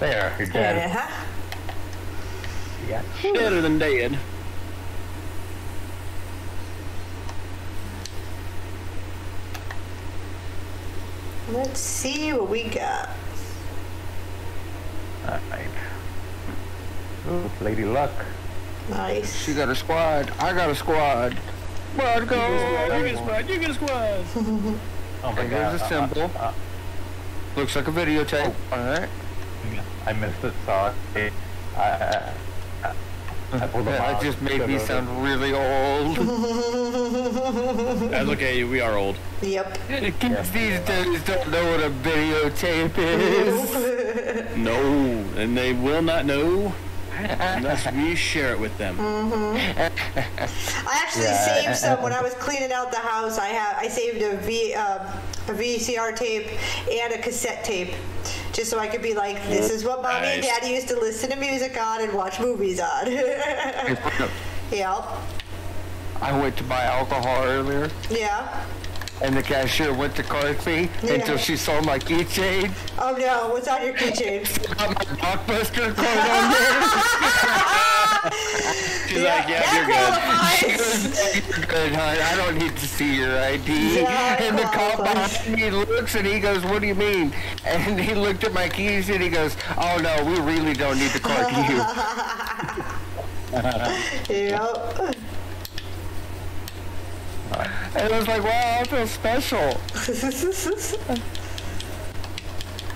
There. You're dead. Uh -huh. Yeah. Better than dead. Let's see what we got. Alright. Ooh, Lady Luck. Nice. She got a squad. I got a squad. Squad go! You get a squad. You get a squad. Oh my god. There's a symbol. Uh, uh, uh. Looks like a videotape. Oh. Alright. I missed it. Sorry. I. Uh, That just made me sound really old. That's okay, we are old. Yep. Kids these days don't know what a videotape is. No, and they will not know unless we share it with them. Mm-hmm. I actually yeah. saved some when I was cleaning out the house. I have I saved a V uh, a V C R tape and a cassette tape. Just so I could be like, this is what Mommy nice. and Daddy used to listen to music on and watch movies on. Yeah. I went to buy alcohol earlier. Yeah. And the cashier went to card me yeah. until she saw my keychain. Oh no, what's on your keychain? She got my Blockbuster card on there. She's yeah, like, yeah, you're good. She goes, you're good, hon. I don't need to see your I D. Yeah, and the cop behind me looks and he goes, what do you mean? And he looked at my keys and he goes, oh no, we really don't need the card to you. Yep. And I was like, wow, I feel special.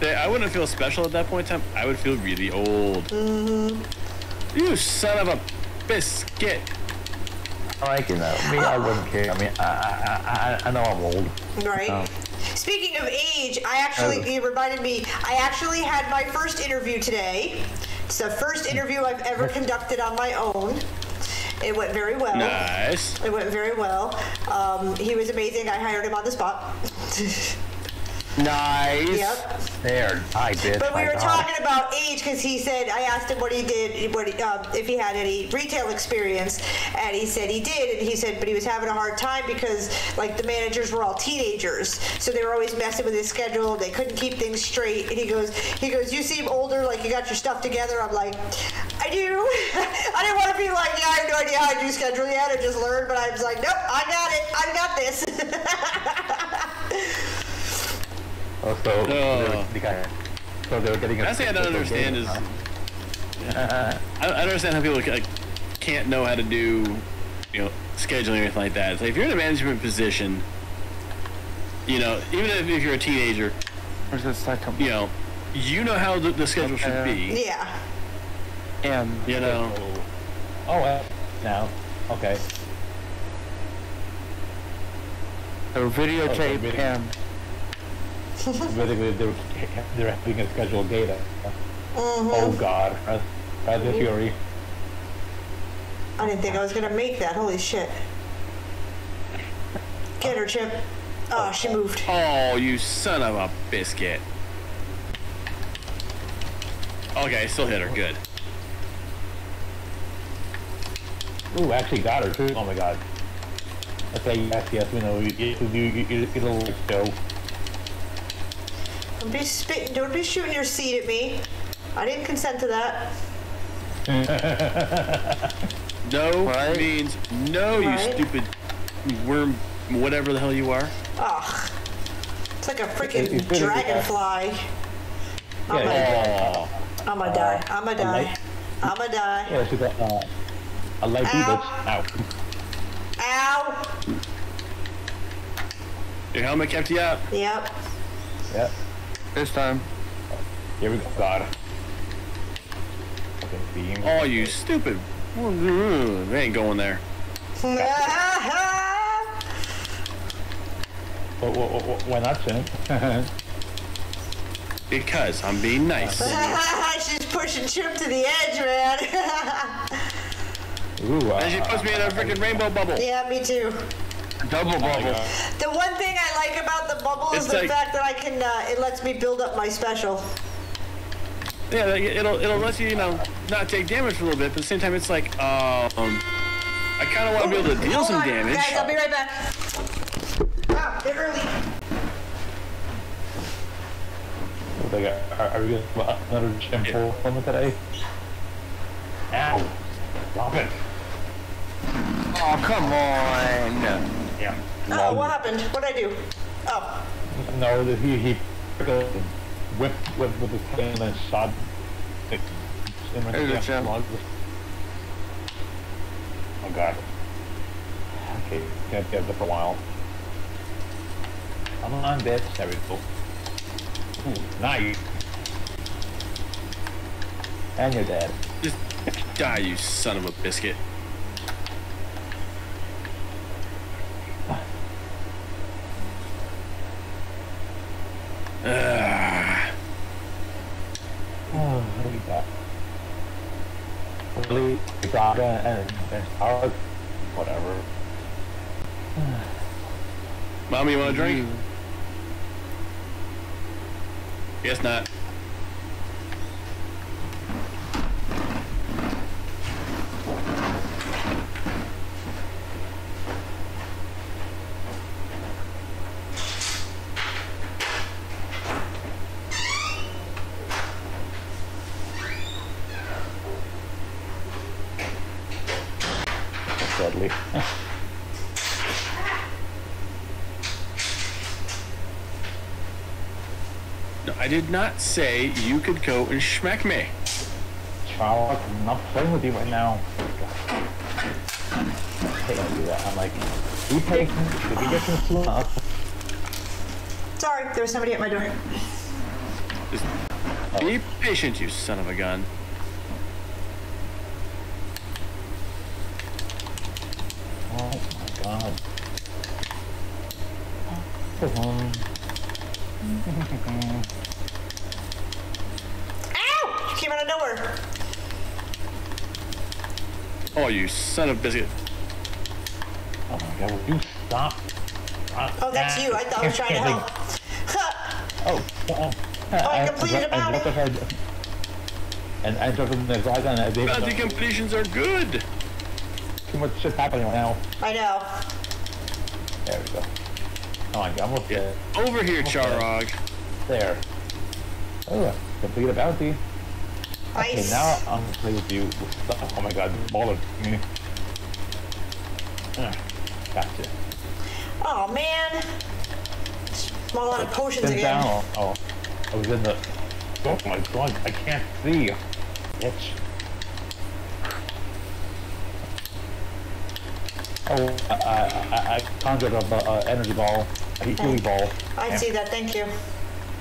say, I wouldn't feel special at that point in time. I would feel really old. Um, you son of a biscuit. I like it though. I, mean, I wouldn't care. I mean, I, I, I, I know I'm old. Right. Um, Speaking of age, I actually, he reminded me, I actually had my first interview today. It's the first interview I've ever conducted on my own. It went very well. Nice. It went very well. Um, he was amazing. I hired him on the spot. Nice. Yep. There, I did. But we were talking about age because he said, I asked him what he did, what he, um, if he had any retail experience, and he said he did, and he said, but he was having a hard time because like the managers were all teenagers, so they were always messing with his schedule. They couldn't keep things straight, and he goes, he goes, you seem older, like you got your stuff together. I'm like, I do. I didn't want to be like, yeah, I have no idea how I do schedule yet. I just learned, but I was like, nope, I got it. I got this. Oh, so, uh, they were, the guy, so they were getting a... I think I don't understand is... Yeah. I don't understand how people like, can't know how to do, you know, scheduling or anything like that. It's like, if you're in a management position, you know, even if, if you're a teenager, you know, you know how the, the schedule should uh, be. Yeah. And, you know... Oh, well, now. Okay. So videotape okay, him. Basically, they were, they were having a scheduled data. Mm-hmm. Oh God, that's a fury. I didn't think I was gonna make that. Holy shit! Get her, Chip. Oh, she moved. Oh, you son of a biscuit. Okay, still hit her. Good. Ooh, actually got her too. Oh my God. Okay, yes, yes, we know. It'll go. Don't be spitting, don't be shooting your seed at me. I didn't consent to that. No right. means no, you right. stupid worm, whatever the hell you are. Ugh. It's like a freaking dragonfly. I'm gonna yeah, die. I'm gonna uh, die. I'm gonna die. I'm gonna die. Yeah, she's like, uh, I like you, bitch. Ow. Ow. Your helmet kept you up. Yep. Yep. This time. Here we go. God. Beam. Oh, you stupid. They ain't going there. Why not, Chip? Because I'm being nice. She's pushing Chip to the edge, man. Ooh, uh, and she puts me in a freaking rainbow bubble. Yeah, me too. Double bubble. Oh, the one thing I like about the bubble it's is the like, fact that I can, uh, it lets me build up my special. Yeah, it'll, it'll let you, you know, not take damage for a little bit, but at the same time it's like, um, I kind of want to be able to deal some on, damage. Guys, I'll be right back. Wow, they're early. Are we going to have another gym pool from today? Ow. Stop it. Oh, come on. Yeah. Oh, what happened? What'd I do? Oh. No, he, he whipped, whipped with his hand and shot it. There's a log. Oh God. Okay, can't get it for a while. Come on, bitch. There we go. Ooh, nice. And you're dead. Just die, you son of a biscuit. Uh. Oh, what do we got? Really, Zyre and Ark, whatever. Mommy, you want a drink? Guess not. I did not say you could go and schmeck me. Child, I'm not playing with you right now. Hey, don't do that. I'm like, you take me. Did we get some slow? Sorry, there was somebody at my door. Just be patient, you son of a gun. Oh my god. Ow! You came out of nowhere. Oh, you son of a biscuit. Oh my god, will you stop? Oh, that's you. I thought I was trying to help. oh, oh, oh, I completed about it. And I took him the guys on that. God, the completions are good. Too much shit's happening right now. I know. There we go. Oh my god, I'm almost there. Over here, Charog. There. Oh, complete a bounty. Nice. Okay, now I'm gonna play with you. Oh my god, this ball is me. Gotcha. Oh man! Small lot of potions again. Down. Oh, I was in the. Oh my god! I can't see. Bitch. Oh, I I, I conjured up an uh, energy ball, an oh. ball. I yeah. see that. Thank you.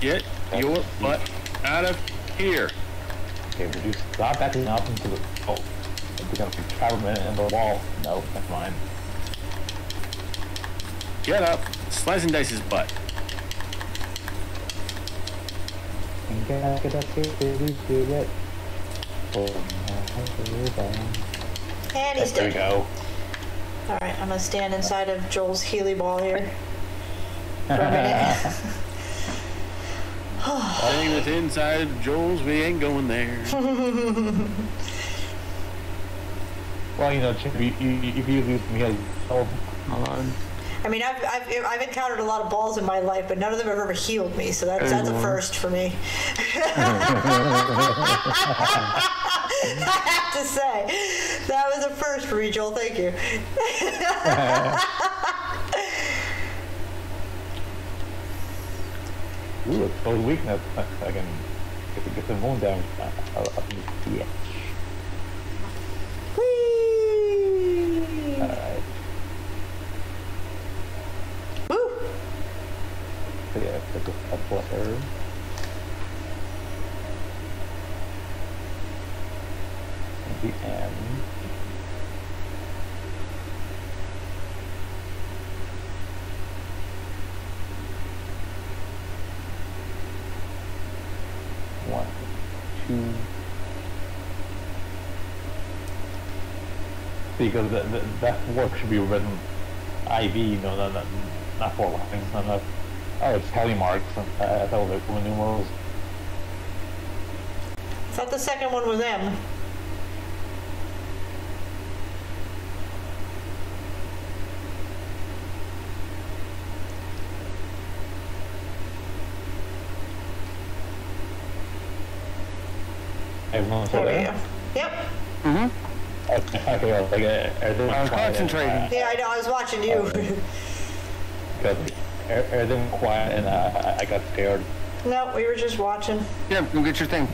Get your butt out of here. Okay, would you stop backing up into the? Oh, we're gonna be traveling into the wall. No, that's mine. Get up, slice and dice his butt. And he's there dead. We go. All right, I'm gonna stand inside of Joel's Healy ball here for a minute. Anything that's inside of Joel's, we ain't going there. Well, you know, Chip, you, you, if you lose me, I'll hold on. I mean, I've, I've, I've encountered a lot of balls in my life, but none of them have ever healed me, so that's, that's a first for me. I have to say, that was a first for me, Joel. Thank you. Ooh, it's so weakness. I can get the wound down. Yeah. Whee! All right. Yeah, pick up what herb. The M. One, two. Because the, the, that work should be written I V, no, no, no, not for laughing, not enough. Oh, it's tally marks. I thought it was numerals. I thought the second one was M. Everyone said that? Yep. Mm-hmm. Okay, okay, okay. I was concentrating. Yeah, I know. I was watching you. Good. Everything quiet and uh, I got scared. No, we were just watching. Yeah, go get your thing.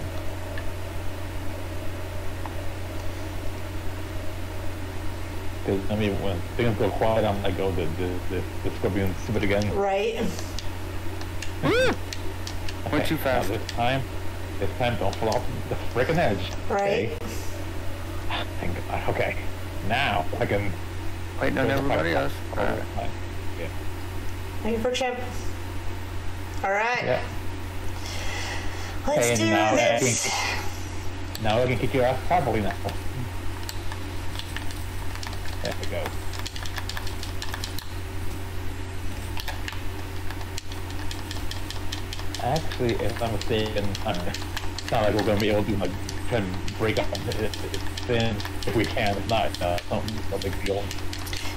I mean, when things go quiet, I'm like, oh, the the the, the scorpion stupid again. Right. Woo! Okay, went too fast. This time, this time, don't fall off the freaking edge. Right. Okay. Thank God. Okay. Now I can. Wait, not everybody else. Uh, yeah. Thank you for Chip. All right. Yeah. Let's hey, do now this. I can, now I can kick your ass properly now. There we go. Actually, if I'm mistaken, I mean, it's not like we're going to be able to like, try and break up thin if we can. If not, uh, something, no big deal.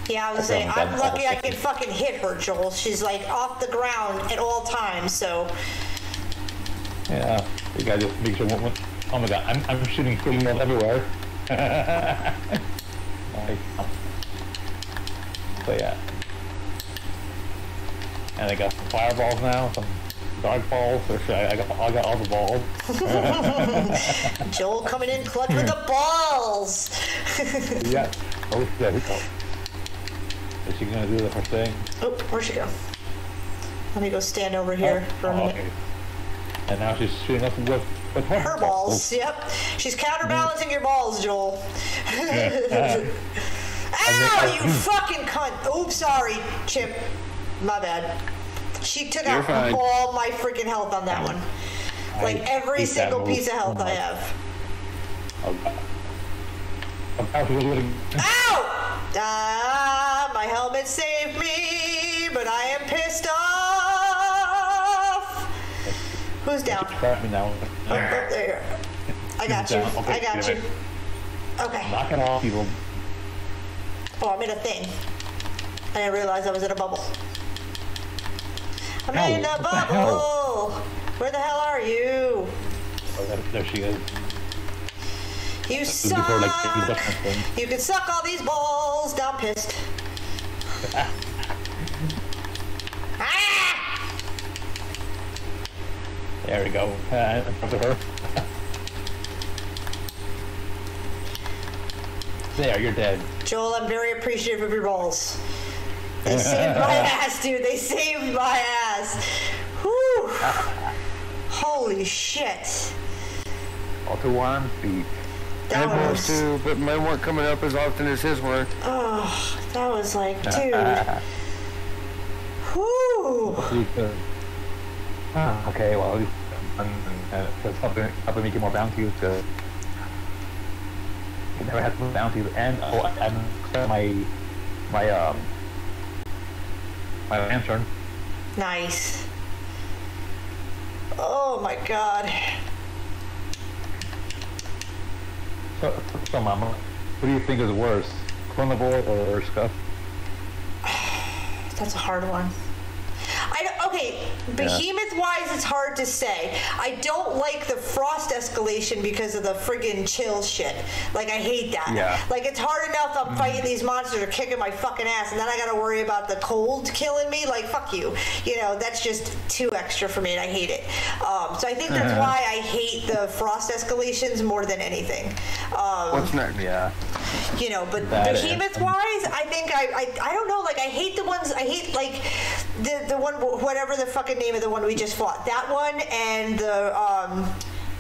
Yeah, I was saying, I'm lucky I can fucking hit her, Joel. She's like off the ground at all times, so. Yeah, you gotta just make sure. Oh my god, I'm, I'm shooting signals everywhere. So yeah. And I got some fireballs now, some dark balls, or should I, I, got, I got all the balls. Joel coming in clutch with the balls! Yeah, oh, there we go. Is she gonna do the first thing? Oh, where'd she go? Let me go stand over here oh, for a oh, minute. Okay. And now she's shooting up with, with her, her balls. balls. Yep. She's counterbalancing your balls, Joel. Yeah. Uh, Ow, you fucking cunt. Oops, sorry, Chip. My bad. She took You're out fine. all my freaking health on that one. I like every single piece of health I have. Ow! Ah, my helmet saved me, but I am pissed off. Who's down? Oh, there you are. I got you. I got you. Okay. Knock it off, people. Oh, I'm in a thing. I didn't realize I was in a bubble. I'm no, in a bubble! The Where the hell are you? Oh, there, there she is. You that suck! Before, like, you can suck all these balls! Down pissed. Ah! There we go. Uh, in front of her. There, you're dead. Joel, I'm very appreciative of your balls. They saved my ass, dude. They saved my ass. Whew. Holy shit. All to one beat. That my was... balls too, but mine weren't coming up as often as his were. Oh, that was like, dude. Whew. Ah, okay, well, it's helping me get more bound to you to... I never had to move down to the end. Oh, and my, my, um, my lantern. Nice. Oh my god. So, so Mama, what do you think is worse? Clonable or scuff? That's a hard one. I don't, okay, behemoth-wise, yeah. It's hard to say. I don't like the frost escalation because of the friggin' chill shit. Like, I hate that. Yeah. Like, it's hard enough I'm mm-hmm. fighting these monsters or kicking my fucking ass, and then I gotta worry about the cold killing me? Like, fuck you. You know, that's just too extra for me, and I hate it. Um, so I think that's uh-huh. why I hate the frost escalations more than anything. Um, What's next? Yeah. You know, but behemoth-wise, I think I, I, I don't know, like, I hate the ones, I hate, like, the, the one, whatever the fucking name of the one we just fought. That one and the, um,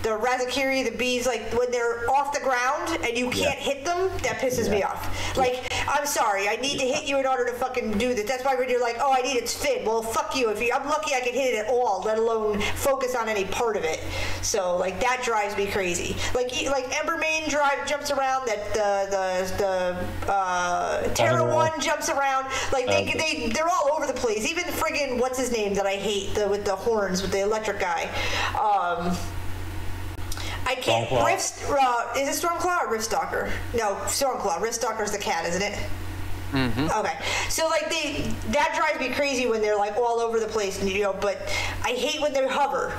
the Razakiri, the bees, like, when they're off the ground and you can't yeah. hit them, that pisses yeah. me off. Like, I'm sorry, I need to hit you in order to fucking do this. That's why when you're like, oh, I need its fin. Well, fuck you. If you, I'm lucky I can hit it at all, let alone focus on any part of it. So, like, that drives me crazy. Like, like Embermane drive jumps around, that the the the uh, Terra One jumps around. Like, they um, they they're all over the place. Even friggin' what's his name that I hate the, with the horns, with the electric guy. Um, I can't. Rift, uh, is it Stormclaw or Riftstalker? No, Stormclaw. Riftstalker's the cat, isn't it? Mm-hmm. Okay. So, like, they that drives me crazy when they're, like, all over the place, and, you know, but I hate when they hover.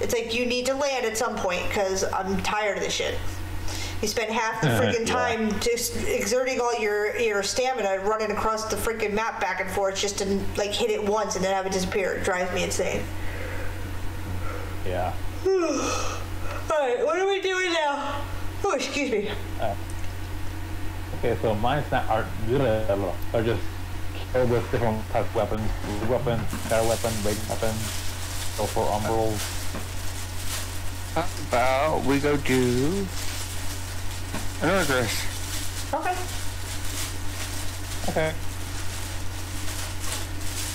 It's like you need to land at some point because I'm tired of this shit. You spend half the freaking time yeah. just exerting all your, your stamina running across the freaking map back and forth just to, like, hit it once and then have it disappear. It drives me insane. Yeah. Alright, what are we doing now? Oh, excuse me. Uh, okay, so mine's not art, or just kill with different type of weapons. Weapons, fire weapon, big weapon, go for umbrals. How about we go do an Argus? Okay.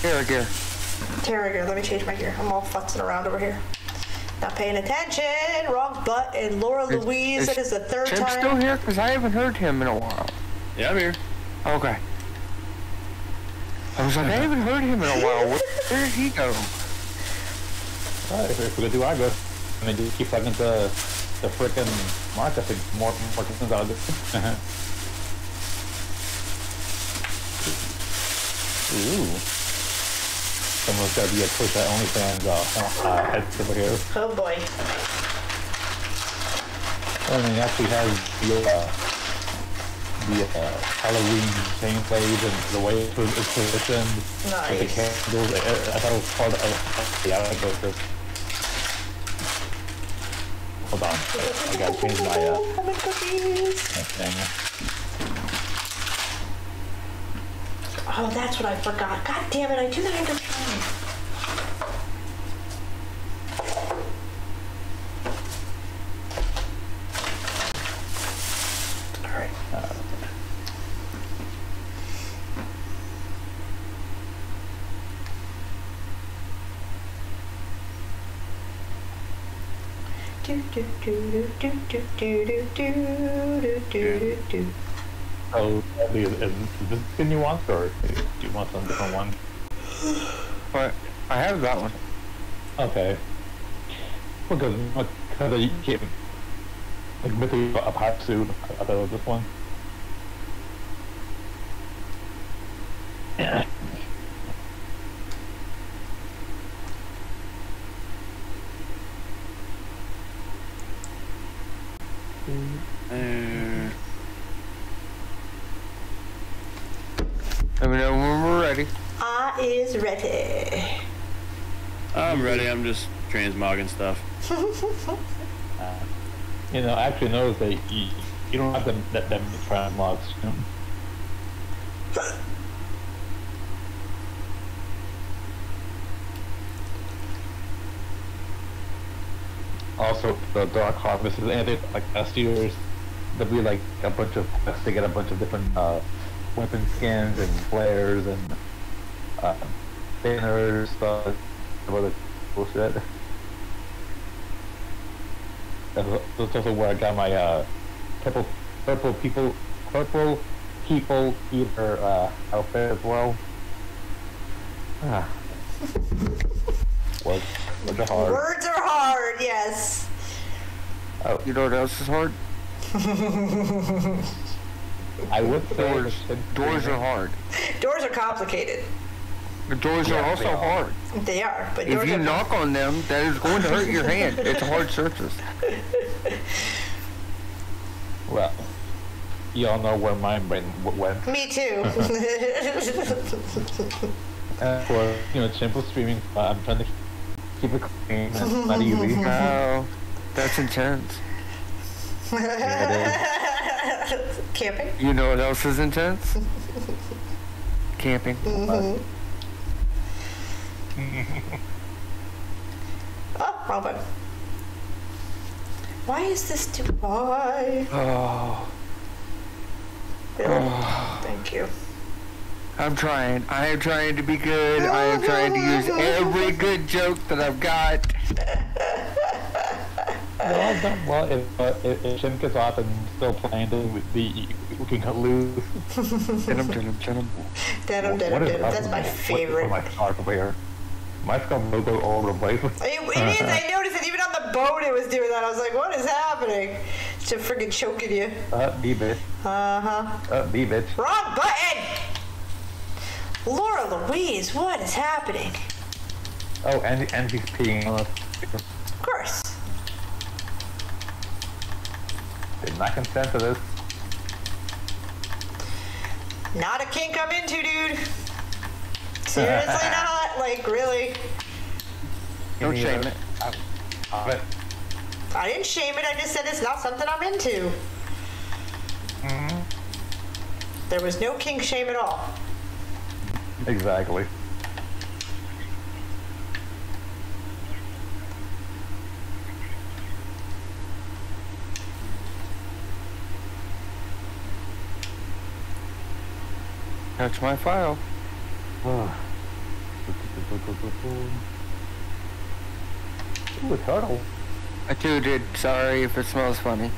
Okay. Terra gear. Terra gear, let me change my gear. I'm all futzing around over here. Not paying attention. Wrong button. Laura is, Louise. Is that is the third Chip's time. Chip's still here? Because I haven't heard him in a while. Yeah, I'm here. Okay. I was like, I haven't heard him in a while. Where, where did he go? Alright, if we're going to do Argus, I mean, just keep plugging the, the frickin' mark. I think more things out of this. Ooh. Someone's got to be a push that OnlyFans uh, uh, heads over here. Oh boy. And he actually has the, uh, the uh, Halloween gameplays and the way it was positioned. Nice. With the candles. I thought it was called. Uh, yeah, I don't know this. Hold on. I gotta change my. Uh, oh my cookies. Oh, that's what I forgot. God damn it, I do that every time. Do, do, do, do, do, do, do, do, do, do. Oh, Deadly, is, is this the new one, or do you want some different one? But I have that one. Okay. Because because you can't like mythic up high suit. I thought it was this one. Yeah. Mm. Let me know when we're ready. I is ready. I'm ready. I'm just transmogging stuff. uh, you know, I actually noticed that you, you don't have them that them transmogs. You know? Also, the Dark Harvest is anything like last year's. There'll be like a bunch of quests to get a bunch of different uh, weapon skins and flares and uh, banners, stuff, other bullshit. That's, that's also where I got my uh, purple, purple people, purple people eater uh, outfit as well. Ah. Words, words are hard. Words are hard, yes. Oh, you know what else is hard? I would say doors, doors are hard. Doors are complicated. The doors yeah, are also are. hard. They are, but if you knock on them, that is going to hurt your hand. It's a hard surface. Well, y'all know where mine went. went. Me too. uh, for you know, simple streaming, uh, I'm trying to. Keep it clean, that's not easy. No, that's intense. Yeah, it is. Camping? You know what else is intense? Camping. Mm-hmm. Oh, wrong button. Why is this too high? Oh. Really? Oh. Thank you. I'm trying. I am trying to be good. I am trying to use every good joke that I've got. Well, done. well if, uh, if, if Shin gets off and still playing, then we, we can lose. Denim, denim, denim. Denim, denim, denim. That's my favorite. My scarf My scarf logo all over the place. It, it is. I noticed it. Even on the boat it was doing that. I was like, what is happening? It's a freaking choking you. Uh, B, bitch. Uh-huh. Uh, B, bitch. Wrong button! Laura Louise, what is happening? Oh, and and he's peeing on us. Of course. Did not consent to this. Not a kink I'm into, dude. Seriously not. Like, really. Don't shame it. it. I, I didn't shame it, I just said it's not something I'm into. Mm-hmm. There was no kink shame at all. Exactly. That's my file. Oh. Ooh, a turtle. I too did. Sorry if it smells funny.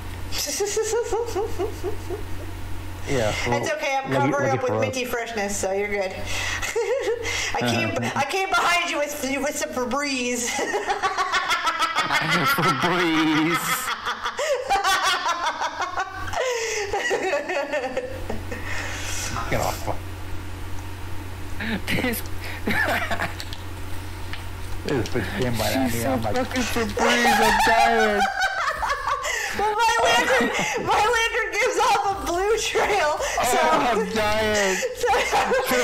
Yeah, well, it's okay. I'm covering up with minty freshness, so you're good. I came, uh, I came behind you with with some Febreze. Febreze. Get off. This. This became my idea. So I'm like, fucking Febreze. I'm tired. Well, my lantern, my lantern gives off a blue trail. So oh, I'm dying. So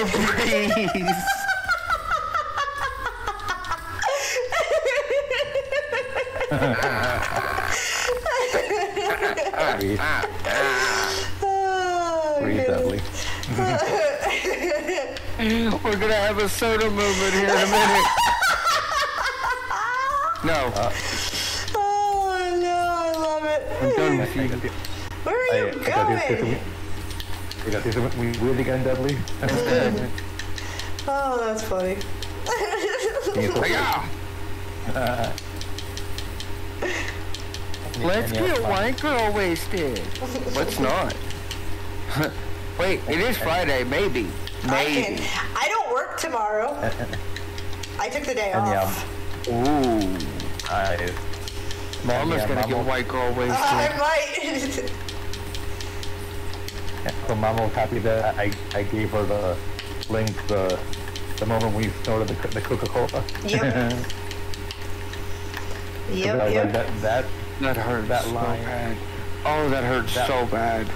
Febreze. Oh, breathe, Dudley. We're gonna have a soda movement here in a minute. No. Uh, I'm done with you. Where are you I, I going? We got this. We really got Deadly. Oh, that's funny. Yeah. Uh, Let's get white girl wasted. Let's not. Wait, it is Friday, maybe. Maybe. I, can, I don't work tomorrow. I took the day off. Ooh. I do. Mama's yeah, gonna mama. get white girl wasted. Uh, I might. Yeah, so Mama was happy that I, I gave her the link the the moment we snorted the, the Coca-Cola. Yep. Yep, that, yep. That, that, that hurt that so line. bad. Oh, that hurts that, so bad.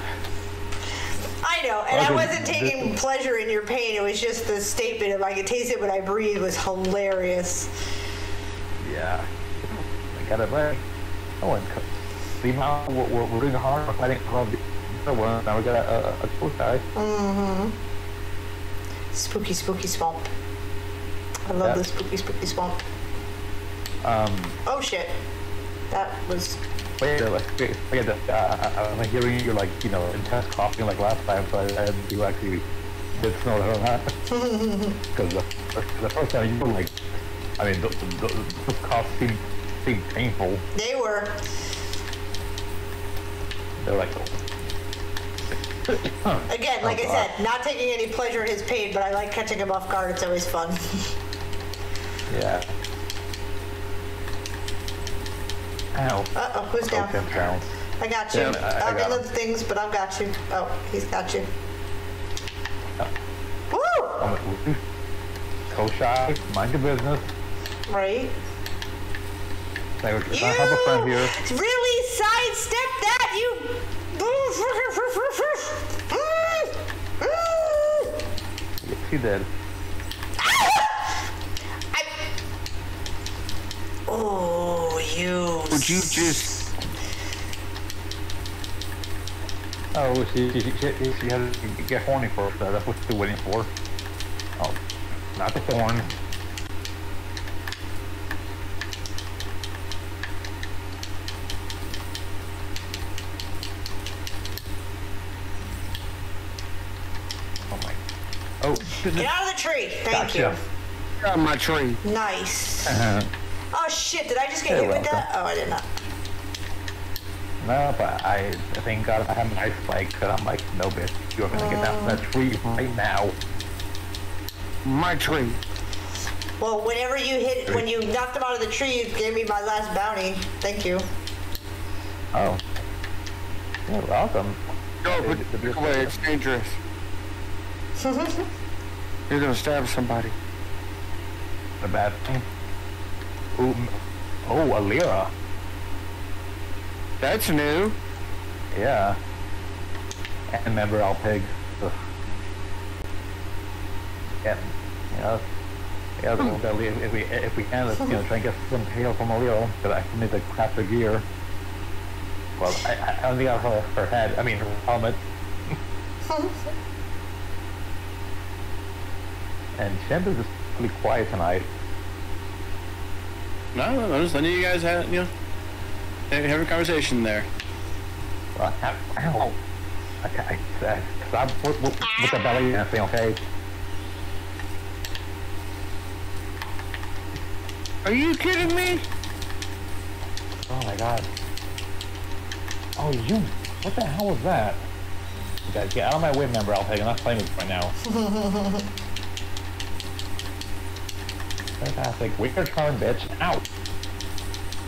I know, and I wasn't taking pleasure in your pain. It was just the statement of I could taste it when I breathe was hilarious. Yeah. I got it right. Oh, and see how we're, we're doing hard. I didn't call the other one. Now we got a, a, a cool guy. Mm-hmm. Spooky, spooky swamp. I love yeah. the spooky, spooky swamp. Um, oh shit! That was. Wait, wait, wait, wait uh, I'm hearing you're like, you know, intense coughing like last time, so I, I you actually did snort on that. Because the, the first time you were like, I mean, those, those, those coughs seemed, seemed painful. They were. They're like. Huh. Again, like oh, I said, not taking any pleasure in his pain, but I like catching him off guard. It's always fun. Yeah. Ow. Uh-oh, who's down? down? I got you. Yeah, I, I got other things, but I've got you. Oh, he's got you. Oh. Woo! I'm so shy. Mind your business. Right. I have a friend here. Really sidestep that, you... Yes, he did. I... Oh... You. Would you just? Oh, she she, she, she had to get horny for us. That's what she's waiting for. Oh, not the horn. Oh my! Oh! Get out of the tree! Thank gotcha. you. Get out of my tree. Nice. Uh-huh. Oh shit, did I just get You're hit welcome. with that? Oh, I did not. No, but I thank God I have an ice spike, because I'm like, no bitch, you're gonna uh, get down from that tree right now. My tree. Well, whenever you hit, when you knocked them out of the tree, you gave me my last bounty. Thank you. Oh. You're welcome. No, but look away, it's dangerous. You're gonna stab somebody. The bad thing. Ooh. Oh, Alira. That's new. Yeah. And remember, I'll pig. Ugh. Yeah. Yeah. Yeah. Mm. So if we if we can, let's, you know, try and get some hail from Alira, but I need to craft the gear. Well, I, I don't think I have her, her head. I mean, her helmet. And Shem is just really quiet tonight. No, no, just letting you guys have, you know, have a conversation there. Well, ow. Okay, I stop with, with, with the belly and everything, okay? Are you kidding me? Oh my god. Oh, you, what the hell was that? You guys, get out of my way, member, I'll take, I'm not playing with it right now. Fantastic. Wait your turn, bitch. Ow!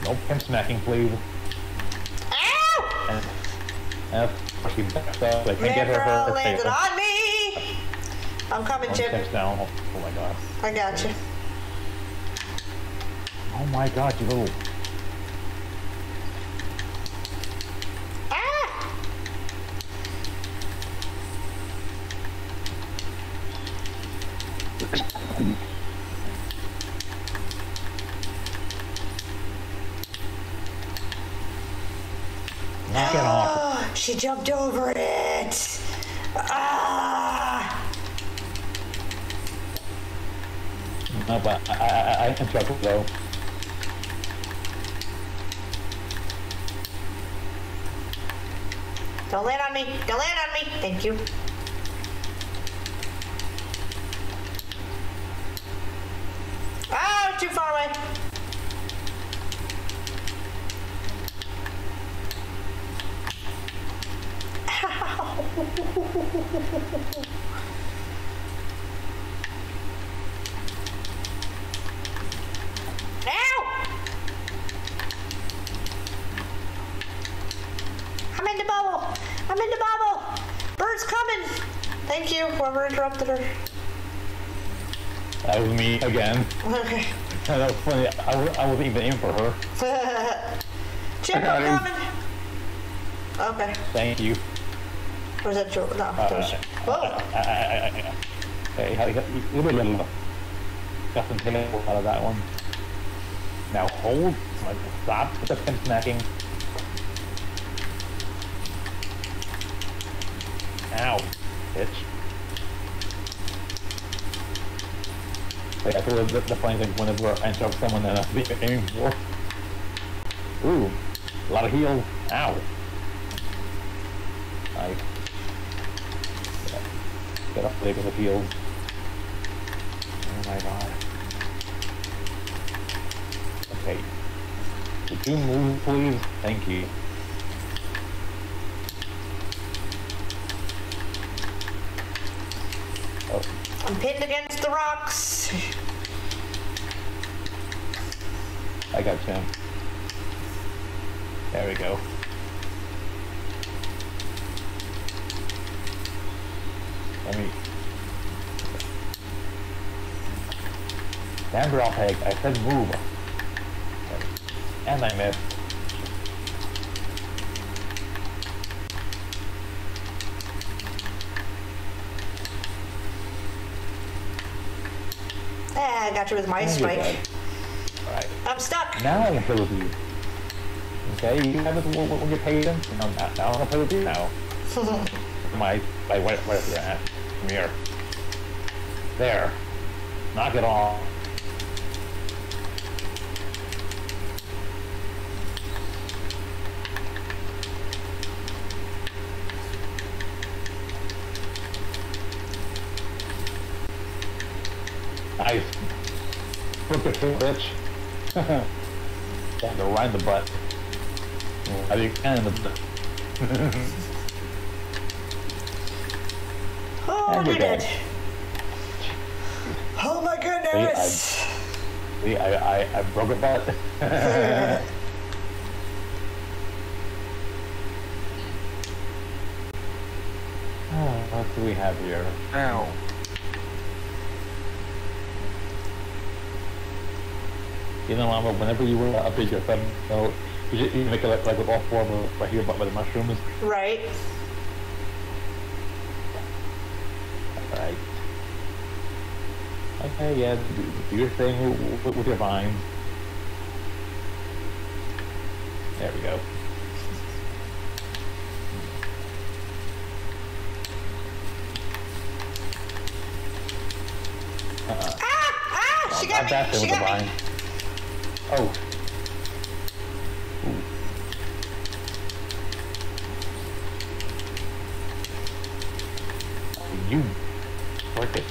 No pimp smacking, please. Ow! And, and of course, she backs up. I can't get her her landed table. on me! I'm coming, Chip. Down. Oh, oh my god. I got you. Oh my god, you little... Ah! Knock it off. She jumped over it. Ah! No, but I, I, I can jump it though. Don't land on me. Don't land on me. Thank you. Oh, too far away. Whoever interrupted her. That was me again. Okay. That was funny. I, I wasn't even in for her. Chip, I'm coming. Okay. Thank you. Or was that Joel? No. Uh, that was... Whoa. I got some tail out of that one. Now hold. Like, stop with the pin smacking. Ow. Bitch. Like, I feel the, the funny thing whenever I interrupt someone that I'm aiming for. Ooh, a lot of heals. Ow. Like, yeah. Get up there with the heals. Oh my god. Okay. Could you move, please? Thank you. Oh. I'm pinned against the rocks. I got him. There we go. Let me... Damn rock egg, I said move. And I missed. I got you with my spike. Right. I'm stuck. Now I'm going to play with you. Okay, you have it when we'll, we'll get paid in? No, not. Now I'm going to play with you now. my, my, right, right up your ass. Come here. There. Knock it off. Nice. Flip the foot, bitch. Yeah, go right in the butt. I mean, and in the butt. Oh, you're dead. Oh my goodness! See, I, see, I, I, I broke a butt. Oh, what do we have here? Ow. You know, Mama, whenever you were up in your thumb, you know, you just you make it like, like with all four of them right here by the mushrooms. Right. Right. Okay, yeah, do, do your thing with, with your vines. There we go. Uh, ah! Ah! She got me! She with got the vine. me! Oh. Ooh. Oh. You. Work it.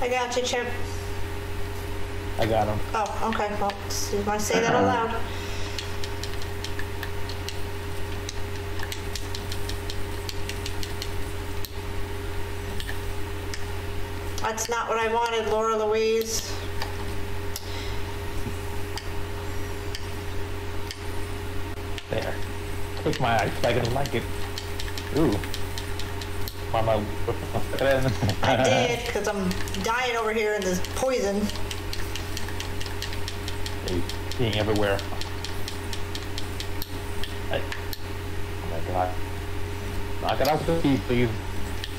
I got you, Chip. I got him. Oh, okay. Well, you're going to say that aloud. That's not what I wanted, Laura Louise. There. Take my eyes, I didn't like it. Ooh. Mama, look at it. I did, because I'm dying over here in this poison. They're being everywhere. I, oh my god. Knock it out with the key, please.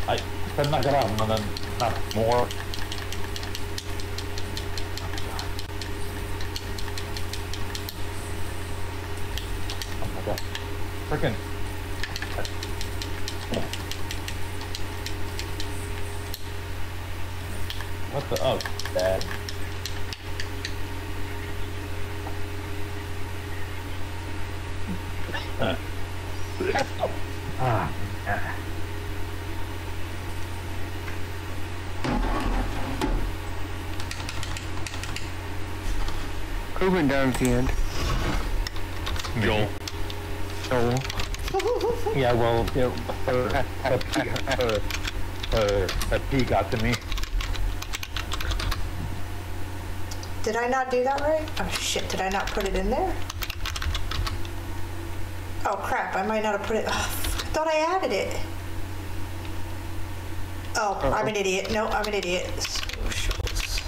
I said knock it out, and then. Not more. Oh my god. Frickin'. What the? Oh, dad. Ah. Who went down at the end? Joel. Joel. Yeah, well, yeah, her, her, her, her, her pee got to me. Did I not do that right? Oh shit, did I not put it in there? Oh crap, I might not have put it. Oh, I thought I added it. Oh, uh-oh. I'm an idiot. No, I'm an idiot. Socials.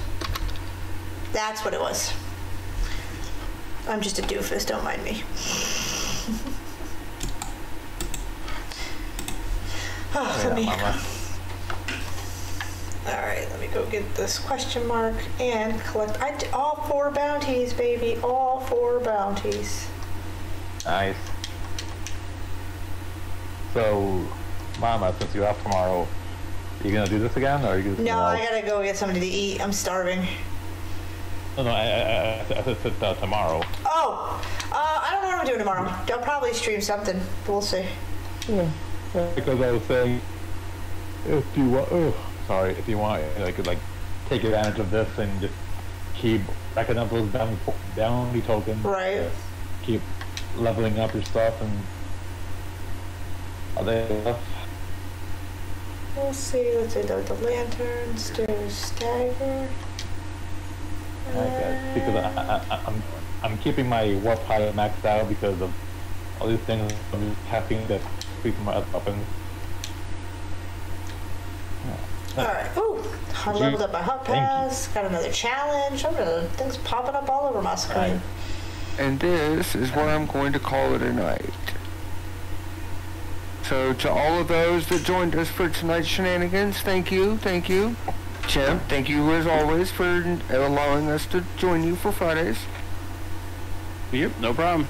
That's what it was. I'm just a doofus, don't mind me. Oh, yeah, let me... Alright, let me go get this question mark and collect... I d all four bounties, baby. All four bounties. Nice. So, Mama, since you're off tomorrow, are you going to do this again? Or are you gonna do no, I got to go get something to eat. I'm starving. No, no, I, I, I, I said uh, tomorrow. Oh! Uh, I don't know what I'm doing tomorrow. I'll probably stream something. We'll see. Yeah. Because I was saying, if you want, oh, sorry, if you want, I could like take advantage of this and just keep backing up those down, down the tokens. Right. Uh, keep leveling up your stuff and all that stuff. We'll see. Let's do the, the lanterns. Do stagger. And... Okay, because I, I, I'm I'm keeping my warp high maxed out because of all these things I'm just tapping that. My other weapons. Yeah. Alright, ooh, I leveled up my Hunt Pass, got another challenge, I'm gonna, things popping up all over my screen. Right. And this is what I'm going to call it a night. So to all of those that joined us for tonight's shenanigans, thank you, thank you. Chip, thank you as always for allowing us to join you for Fridays. Yep, no problem.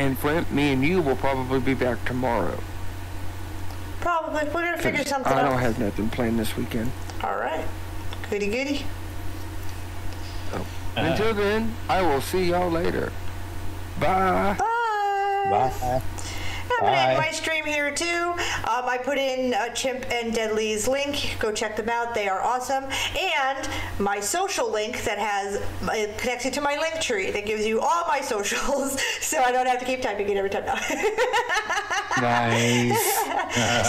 And Flint, me and you will probably be back tomorrow. Probably. We're going to figure something out. I don't out. have nothing planned this weekend. All right. Goody goody. So, uh, until then, I will see y'all later. Bye. Bye. Bye. I'm going to end my stream here, too. Um, I put in uh, Chimp and Deadly's link. Go check them out. They are awesome. And my social link that has my, connects you to my link tree that gives you all my socials so I don't have to keep typing it every time. Nice.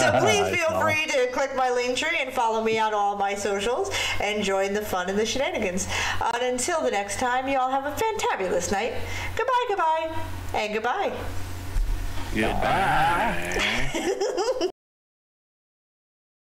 So please feel nice. free to click my link tree and follow me on all my socials and join the fun and the shenanigans. Uh, and until the next time, you all have a fantabulous night. Goodbye, goodbye, and goodbye. Goodbye.